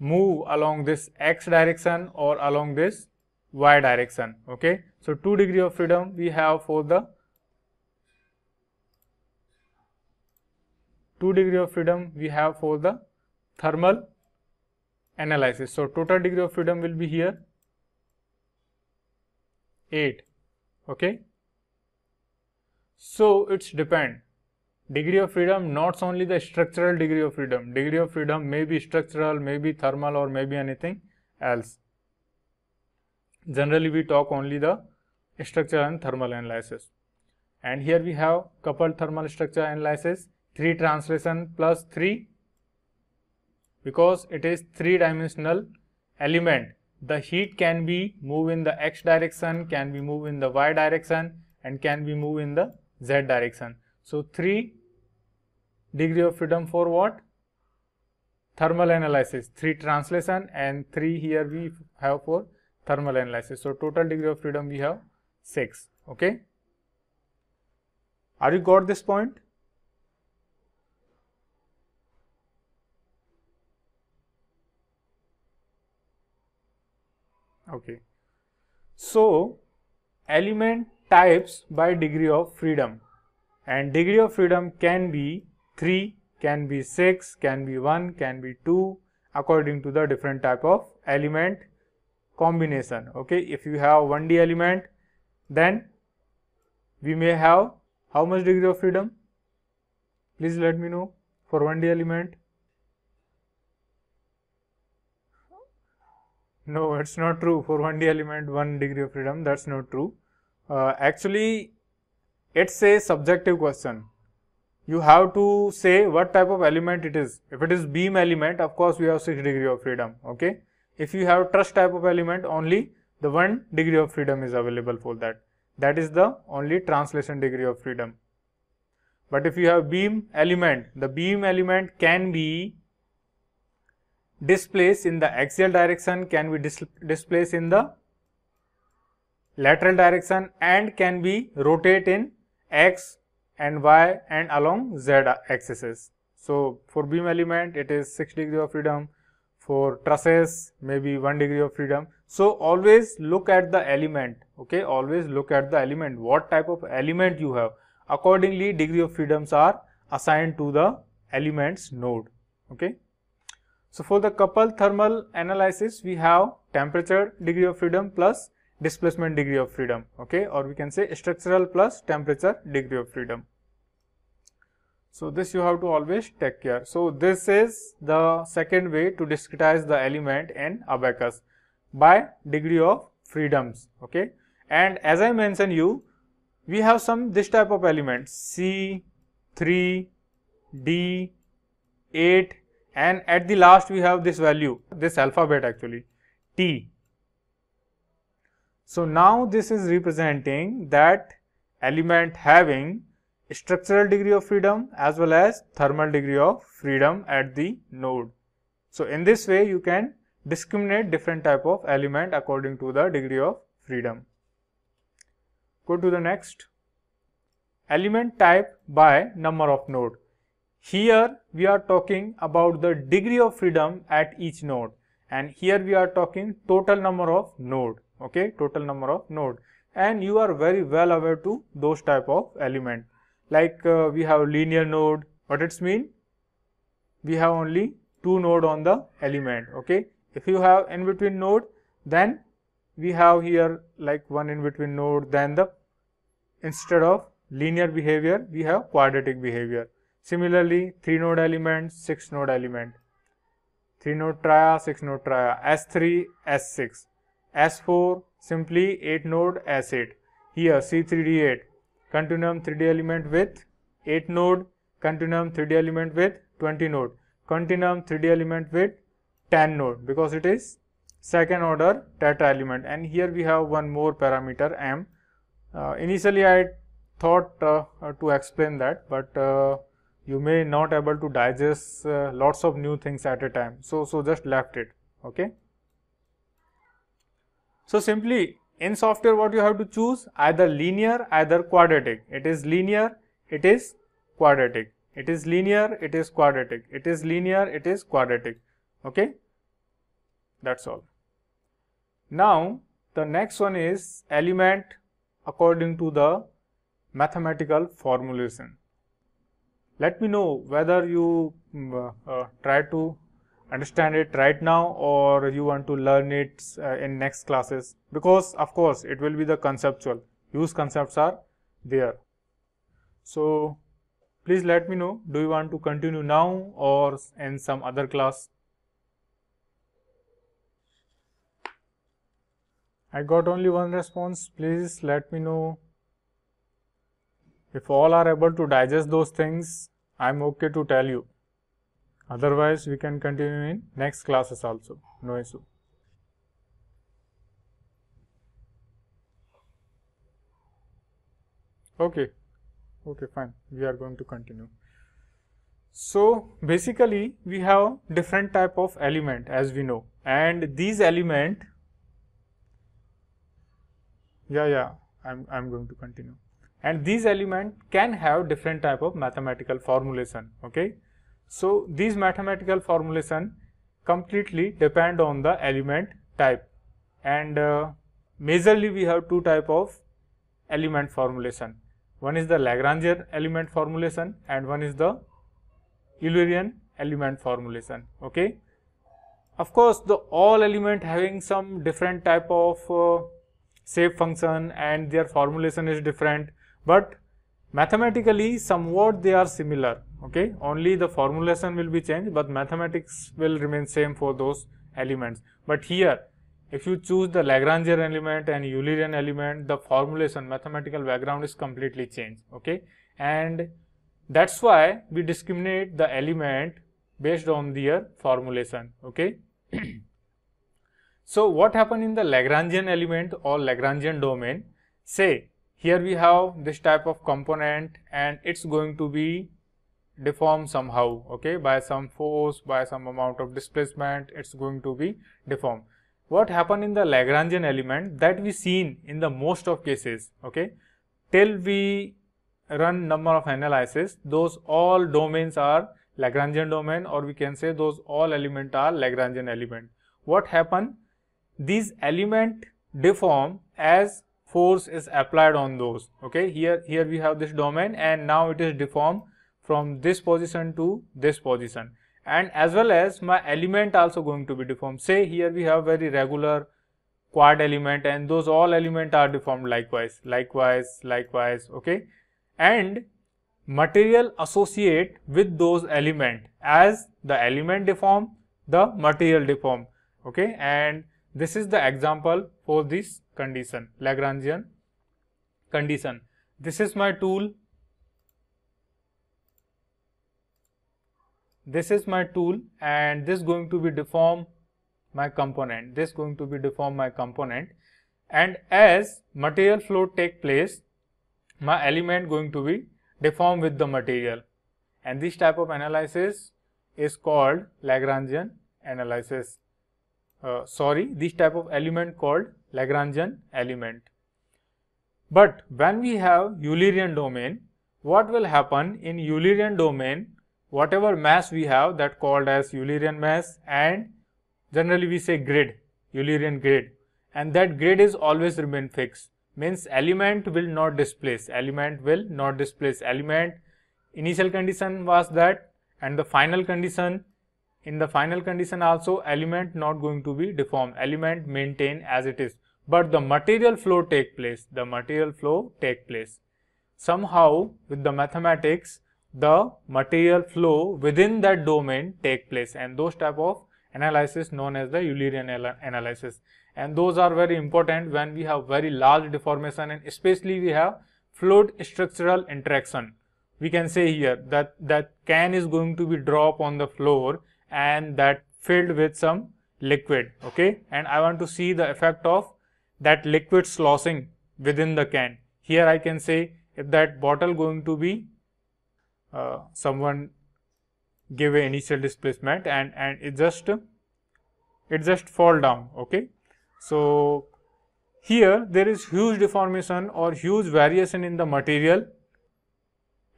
move along this X direction or along this Y direction. Okay. So two degree of freedom we have for the two degree of freedom we have for the thermal analysis. So total degree of freedom will be here eight. Okay. So it's depend. Degree of freedom, not only the structural degree of freedom. Degree of freedom may be structural, may be thermal, or may be anything else. Generally, we talk only the structural and thermal analysis. And here we have coupled thermal structure analysis, three translation plus three, because it is three-dimensional element. The heat can be moved in the X direction, can be moved in the Y direction, and can be moved in the Z direction. So three degree of freedom for what? Thermal analysis, three translation and three here we have for thermal analysis. So total degree of freedom we have six. Okay. Are you got this point? Okay. So element types by degree of freedom. And degree of freedom can be three, can be six, can be one, can be two, according to the different type of element combination. Okay, if you have one D element, then we may have how much degree of freedom? Please let me know for one D element. No, it's not true. For one D element, one degree of freedom, that's not true. Uh, actually, it's a subjective question. You have to say what type of element it is. If it is beam element, of course we have six degree of freedom. Okay. If you have truss type of element, only the one degree of freedom is available for that. That is the only translation degree of freedom. But if you have beam element, the beam element can be displaced in the axial direction, can be dis displaced in the lateral direction, and can be rotate in X and Y and along Z axes. So for beam element it is six degree of freedom, for trusses maybe one degree of freedom. So always look at the element. Okay, always look at the element, what type of element you have. Accordingly degree of freedoms are assigned to the elements node. Okay. So for the coupled thermal analysis we have temperature degree of freedom plus displacement degree of freedom. Okay, or we can say structural plus temperature degree of freedom. So this you have to always take care. So this is the second way to discretize the element in Abaqus, by degree of freedoms. Okay, and as I mentioned you, we have some this type of elements C three D eight, and at the last we have this value, this alphabet actually, T. So now this is representing that element having structural degree of freedom as well as thermal degree of freedom at the node. So in this way you can discriminate different type of element according to the degree of freedom. Go to the next. Element type by number of node. Here we are talking about the degree of freedom at each node, and here we are talking total number of node. Okay, total number of node, and you are very well aware to those type of element. Like uh, we have linear node. What it's mean? We have only two node on the element. Okay, if you have in between node, then we have here like one in between node. Then the instead of linear behavior, we have quadratic behavior. Similarly, three node element, six node element, three node tria, six node tria, S three, S six. S four simply eight node S eight. Here C three D eight continuum three D element with eight node, continuum three D element with twenty node, continuum three D element with ten node because it is second order tetra element. And here we have one more parameter m. Uh, initially I thought uh, uh, to explain that, but uh, you may not able to digest uh, lots of new things at a time, so so just left it. Okay, so simply in software what you have to choose, either linear, either quadratic. It is linear, it is quadratic. It is linear, it is quadratic. It is linear, it is quadratic. Okay, that's all. Now the next one is element according to the mathematical formulation. Let me know whether you uh, uh, try to understand it right now or you want to learn it uh, in next classes, because of course it will be the conceptual, use concepts are there. So please let me know, do you want to continue now or in some other class? I got only one response. Please let me know. If all are able to digest those things, I am okay to tell you. Otherwise, we can continue in next classes also. No issue. Okay. Okay, fine. We are going to continue. So, basically, we have different type of element as we know, and these element. Yeah, yeah. I'm I'm going to continue. And these elements can have different type of mathematical formulation. Okay, so these mathematical formulation completely depend on the element type, and uh, majorly we have two type of element formulation. One is the Lagrangian element formulation and one is the Eulerian element formulation. Okay, of course the all element having some different type of uh, shape function and their formulation is different, but mathematically somewhat they are similar. Okay, only the formulation will be changed, but mathematics will remain same for those elements. But here if you choose the Lagrangian element and Eulerian element, the formulation mathematical background is completely changed. Okay, and that's why we discriminate the element based on their formulation. Okay. So what happened in the Lagrangian element or Lagrangian domain? Say here we have this type of component and it's going to be deformed somehow, okay, by some force, by some amount of displacement, it's going to be deformed. What happened in the Lagrangian element that we seen in the most of cases, okay, till we run number of analysis, those all domains are Lagrangian domain, or we can say those all element are Lagrangian element. What happened? These element deform as force is applied on those. Okay, here here we have this domain and now it is deformed from this position to this position, and as well as my element also going to be deformed. Say here we have very regular quad element and those all element are deformed likewise, likewise, likewise. Okay, and material associate with those element, as the element deform, the material deform. Okay, and this is the example for this condition, Lagrangian condition. This is my tool. This is my tool and this going to be deform my component. This going to be deform my component, and as material flow take place, my element going to be deformed with the material, and this type of analysis is called Lagrangian analysis. Uh, sorry, this type of element called Lagrangian element. But when we have Eulerian domain, what will happen in Eulerian domain? Whatever mesh we have, that called as Eulerian mesh, and generally we say grid, Eulerian grid, and that grid is always remain fixed. Means element will not displace, element will not displace. Element initial condition was that, and the final condition, in the final condition also element not going to be deformed, element maintain as it is, but the material flow take place, the material flow take place. Somehow with the mathematics, the material flow within that domain take place, and those type of analysis known as the Eulerian analysis, and those are very important when we have very large deformation and especially we have fluid structural interaction. We can say here that that can is going to be drop on the floor, and that filled with some liquid, okay, and I want to see the effect of that liquid sloshing within the can. Here I can say if that bottle going to be uh, someone give an initial displacement and and it just it just fall down, okay. So here there is huge deformation or huge variation in the material.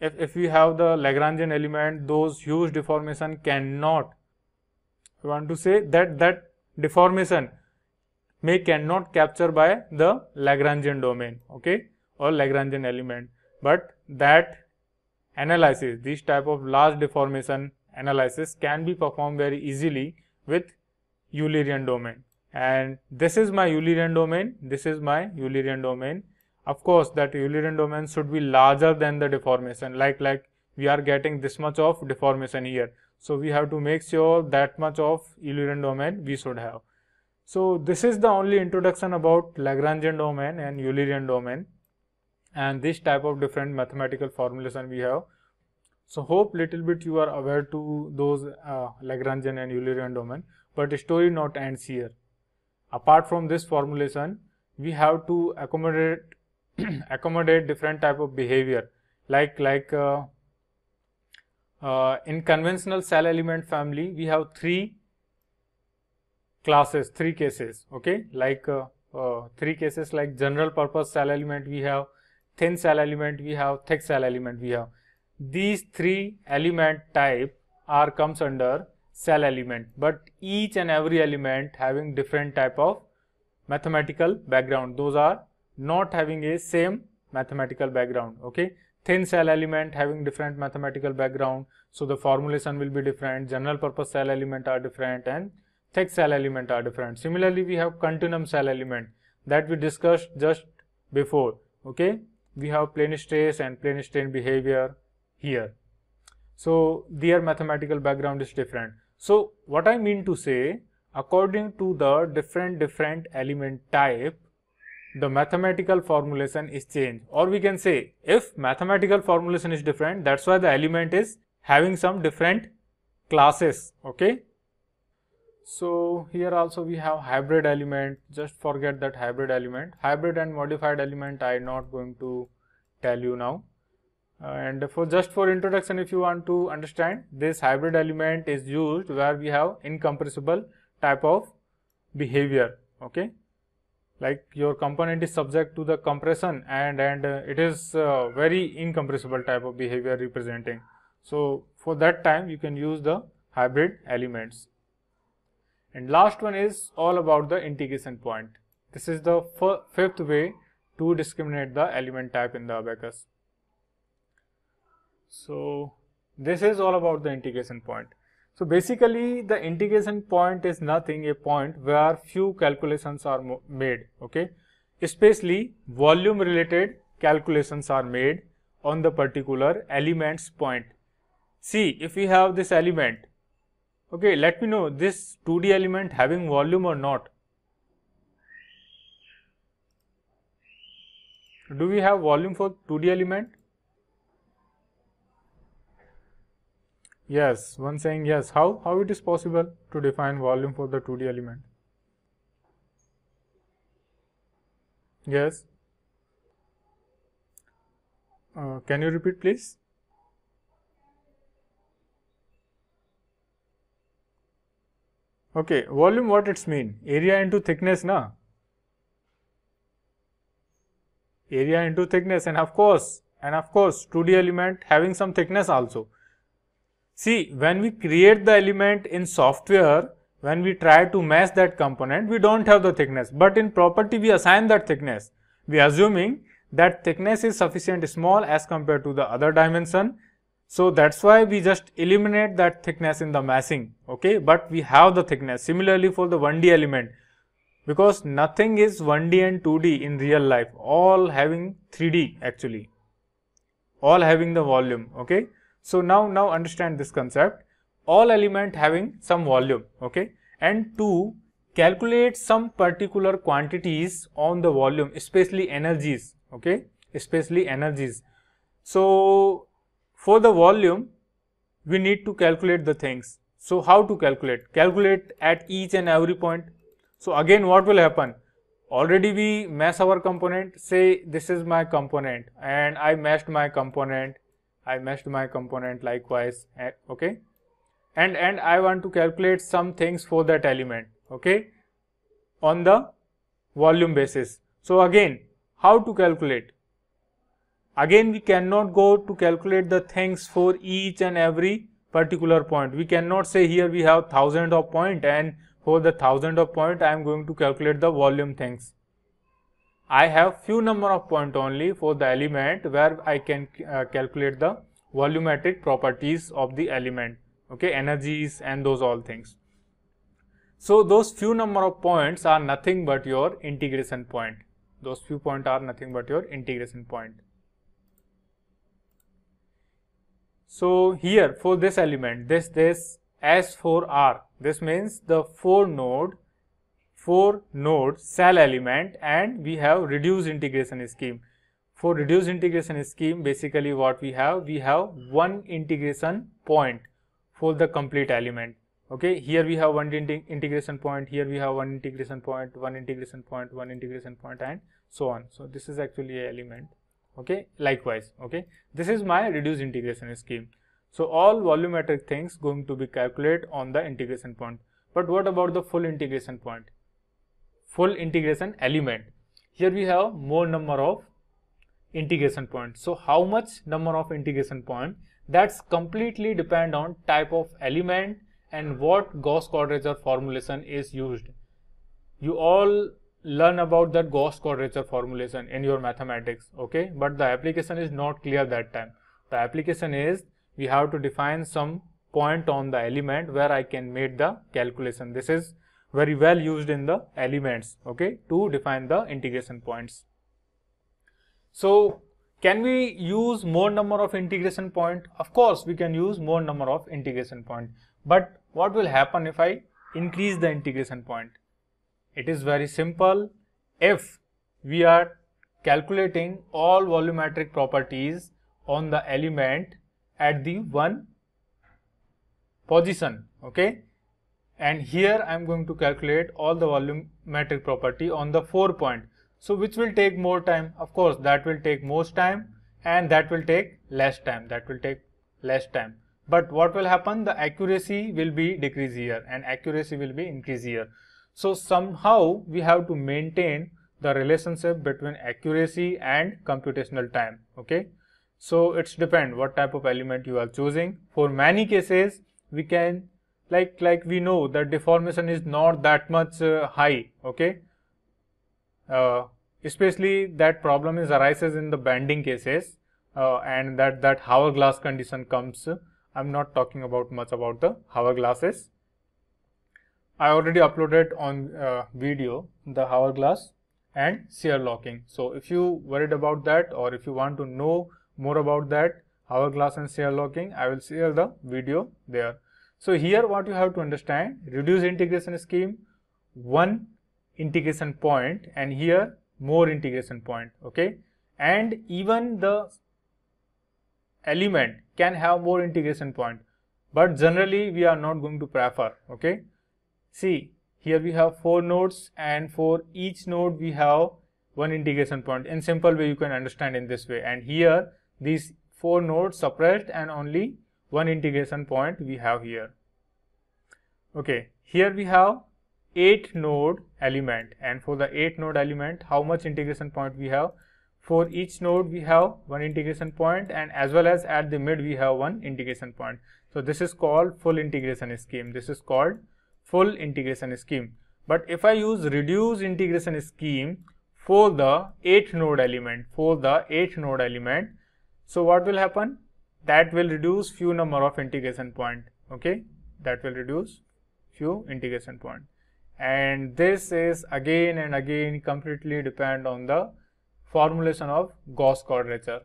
If, if we have the Lagrangian element, those huge deformation cannot, I want to say that that deformation may cannot capture by the Lagrangian domain, okay, or Lagrangian element, but that analysis, this type of large deformation analysis can be performed very easily with Eulerian domain. And this is my Eulerian domain, this is my Eulerian domain. Of course, that Eulerian domain should be larger than the deformation, like like we are getting this much of deformation here. So, we have to make sure that much of Eulerian domain we should have. So, this is the only introduction about Lagrangian domain and Eulerian domain and this type of different mathematical formulation we have. So, hope little bit you are aware to those uh, Lagrangian and Eulerian domain, but the story not ends here. Apart from this formulation, we have to accommodate accommodate different type of behavior, like like uh, uh, in conventional cell element family we have three classes, three cases, okay, like uh, uh, three cases like general purpose cell element we have, thin cell element we have, thick cell element we have. These three element type are comes under cell element, but each and every element having different type of mathematical background. Those are not having a same mathematical background, okay. Thin cell element having different mathematical background, so the formulation will be different, general purpose cell element are different and thick cell element are different. Similarly, we have continuum cell element that we discussed just before, okay. We have plane stress and plane strain behavior here. So, their mathematical background is different. So, what I mean to say, according to the different different element type, the mathematical formulation is changed, or we can say if mathematical formulation is different, that's why the element is having some different classes, okay. So, here also we have hybrid element, just forget that hybrid element, hybrid and modified element I am not going to tell you now. Uh, and for just for introduction, if you want to understand, this hybrid element is used where we have incompressible type of behavior, okay. Like your component is subject to the compression and and uh, it is uh, very incompressible type of behavior representing. So, for that time you can use the hybrid elements. And last one is all about the integration point. This is the fifth way to discriminate the element type in the Abaqus. So, this is all about the integration point. So, basically the integration point is nothing, a point where few calculations are made, okay, especially volume related calculations are made on the particular elements point. See, if we have this element, okay, let me know this two D element having volume or not. Do we have volume for two D element? Yes, one saying yes. How how it is possible to define volume for the two D element? Yes. Uh, can you repeat, please? Okay, volume what it's mean? Area into thickness, na? Area into thickness, and of course, and of course, two D element having some thickness also. See, when we create the element in software, when we try to match that component, we don't have the thickness, but in property we assign that thickness. We are assuming that thickness is sufficient small as compared to the other dimension. So, that's why we just eliminate that thickness in the matching, okay, but we have the thickness. Similarly, for the one D element, because nothing is one D and two D in real life, all having three D actually, all having the volume, okay. So, now, now understand this concept, all element having some volume, okay, and to calculate some particular quantities on the volume, especially energies, okay, especially energies. So, for the volume, we need to calculate the things. So how to calculate? Calculate at each and every point. So again, what will happen? Already we mesh our component. Say this is my component, and I meshed my component. I meshed my component likewise. Okay, and and I want to calculate some things for that element. Okay, on the volume basis. So again, how to calculate? Again, we cannot go to calculate the things for each and every particular point. We cannot say here we have thousand of point, and for the thousand of point I am going to calculate the volume things. I have few number of point only for the element where I can uh, calculate the volumetric properties of the element, okay, energies and those all things. So those few number of points are nothing but your integration point. Those few points are nothing but your integration point. So here for this element, this this S four R, this means the four node, four node cell element, and we have reduced integration scheme. For reduced integration scheme, basically what we have, we have one integration point for the complete element. Okay, here we have one integration point, here we have one integration point, one integration point, one integration point, and so on. So this is actually an element. Okay, likewise. Okay, this is my reduced integration scheme. So all volumetric things going to be calculated on the integration point. But what about the full integration point? Full integration element. Here we have more number of integration points. So how much number of integration point? That's completely depend on type of element and what Gauss quadrature formulation is used. You all learn about that Gauss quadrature formulation in your mathematics, okay, but the application is not clear that time. The application is we have to define some point on the element where I can make the calculation. This is very well used in the elements, okay, to define the integration points. So can we use more number of integration point? Of course we can use more number of integration point, but what will happen if I increase the integration point? It is very simple. If we are calculating all volumetric properties on the element at the one position, okay, and here I am going to calculate all the volumetric property on the four point. So which will take more time? Of course that will take most time, and that will take less time, that will take less time. But what will happen? The accuracy will be decrease here and accuracy will be increase here. So somehow we have to maintain the relationship between accuracy and computational time, okay. So it's depend what type of element you are choosing. For many cases we can, like like we know that deformation is not that much uh, high, okay, uh, especially that problem is arises in the bending cases, uh, and that that hourglass condition comes. I'm not talking about much about the hourglasses. I already uploaded on uh, video the hourglass and shear locking. So if you worried about that, or if you want to know more about that hourglass and shear locking, I will share the video there. So here what you have to understand, reduced integration scheme, one integration point, and here more integration point, okay, and even the element can have more integration point, but generally we are not going to prefer, okay. See, here we have four nodes, and for each node we have one integration point. In simple way you can understand in this way, and here these four nodes suppressed and only one integration point we have here. Okay, here we have eight node element, and for the eight node element how much integration point we have? For each node we have one integration point, and as well as at the mid we have one integration point. So this is called full integration scheme. This is called full integration scheme. But if I use reduced integration scheme for the eight node element, for the eight node element, so what will happen? That will reduce few number of integration point, okay, that will reduce few integration point. And this is again and again completely depend on the formulation of Gauss quadrature,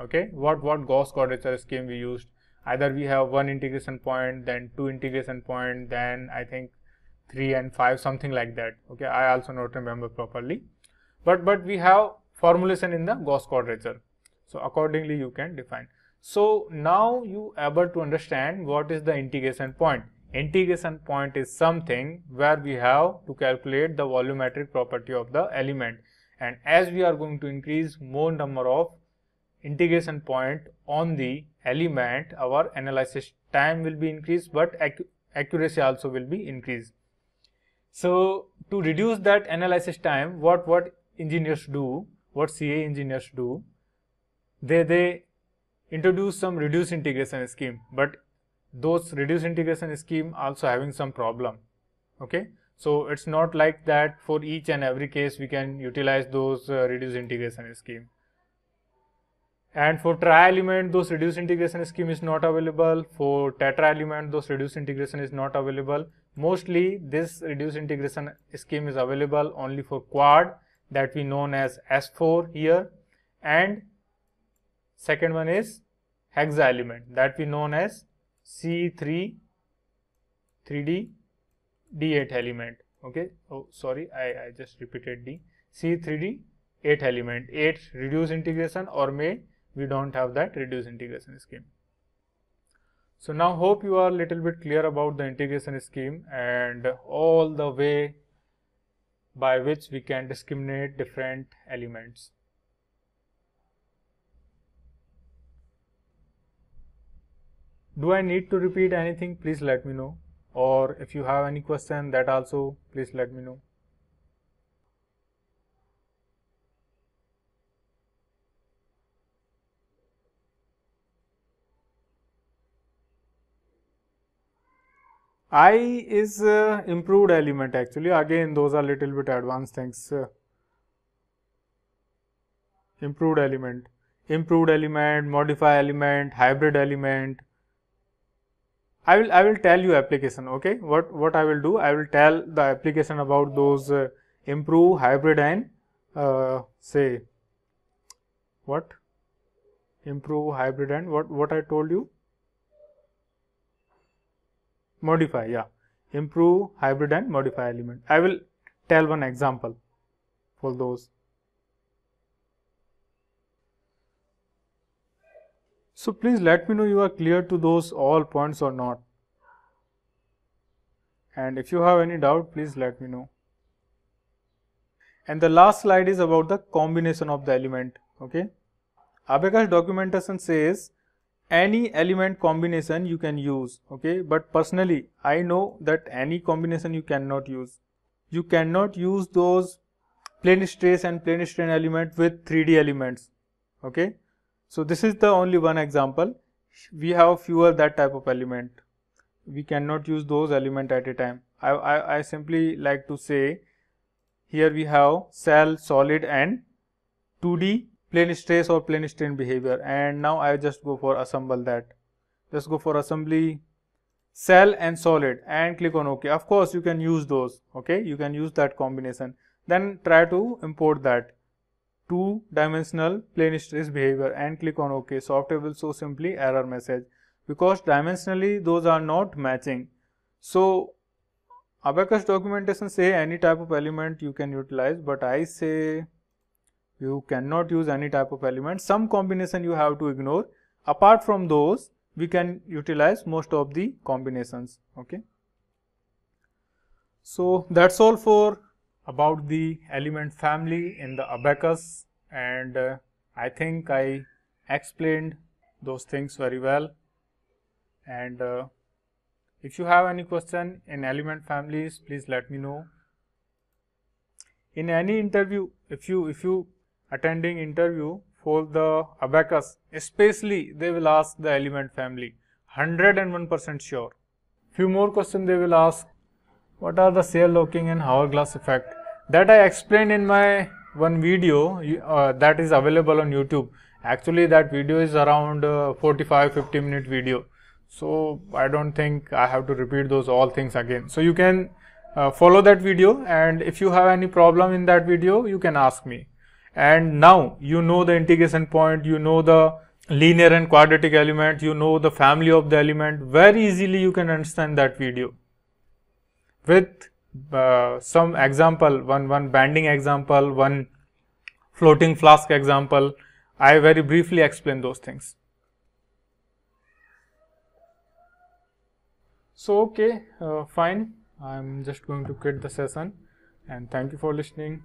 okay, what what Gauss quadrature scheme we used. Either we have one integration point, then two integration point, then I think three and five, something like that, okay, I also not remember properly, but but we have formulation in the Gauss quadrature, so accordingly you can define. So now you able to understand what is the integration point. Integration point is something where we have to calculate the volumetric property of the element, and as we are going to increase more number of integration point on the element, our analysis time will be increased, but ac- accuracy also will be increased. So to reduce that analysis time, what what engineers do, what C A engineers do, they they introduce some reduced integration scheme, but those reduced integration scheme also having some problem. Okay, so it's not like that for each and every case we can utilize those uh, reduced integration scheme. And for tri element, those reduced integration scheme is not available. For tetra element, those reduced integration is not available. Mostly this reduced integration scheme is available only for quad, that we known as S four here, and second one is hexa element, that we known as C three D eight element. Okay, oh sorry, I, I just repeated the C three D eight element, eight reduced integration, or may we don't have that reduced integration scheme. So now hope you are little bit clear about the integration scheme and all the way by which we can discriminate different elements. Do I need to repeat anything? Please let me know, or if you have any question, that also please let me know. I is uh, improved element actually. Again, those are little bit advanced things. Uh, improved element, improved element, modify element, hybrid element. I will I will tell you application. Okay, what what I will do, I will tell the application about those uh, improve, hybrid, and uh, say what improve, hybrid, and what what I told you, modify. Yeah, improve, hybrid, and modify element. I will tell one example for those. So please let me know you are clear to those all points or not, and if you have any doubt, please let me know. And the last slide is about the combination of the element. Okay, Abaqus documentation says any element combination you can use, okay, but personally I know that any combination you cannot use. You cannot use those plane stress and plane strain element with three D elements. Okay, so this is the only one example. We have fewer that type of element. We cannot use those element at a time. I, I, I simply like to say, here we have cell, solid, and two D plane stress or plane strain behavior. And now I just go for assemble that. Just go for assembly, cell and solid, and click on OK. Of course, you can use those. Okay, you can use that combination. Then try to import that two dimensional plane stress behavior and click on OK. Software will show simply error message because dimensionally those are not matching. So Abaqus documentation say any type of element you can utilize, but I say you cannot use any type of element. Some combination you have to ignore. Apart from those, we can utilize most of the combinations. Okay. So that's all for about the element family in the Abaqus, and uh, I think I explained those things very well. And uh, if you have any question in element families, please let me know. In any interview, if you if you attending interview for the Abaqus, especially they will ask the element family, one hundred one percent sure. Few more questions they will ask. What are the shear locking and hourglass effect? That I explained in my one video uh, that is available on YouTube. Actually, that video is around uh, forty-five to fifty minute video. So I don't think I have to repeat those all things again. So you can uh, follow that video, and if you have any problem in that video, you can ask me. And now you know the integration point, you know the linear and quadratic element, you know the family of the element. Very easily you can understand that video. With uh, some example, one one banding example, one floating flask example, I very briefly explain those things. So okay, uh, fine, I'm just going to quit the session, and thank you for listening.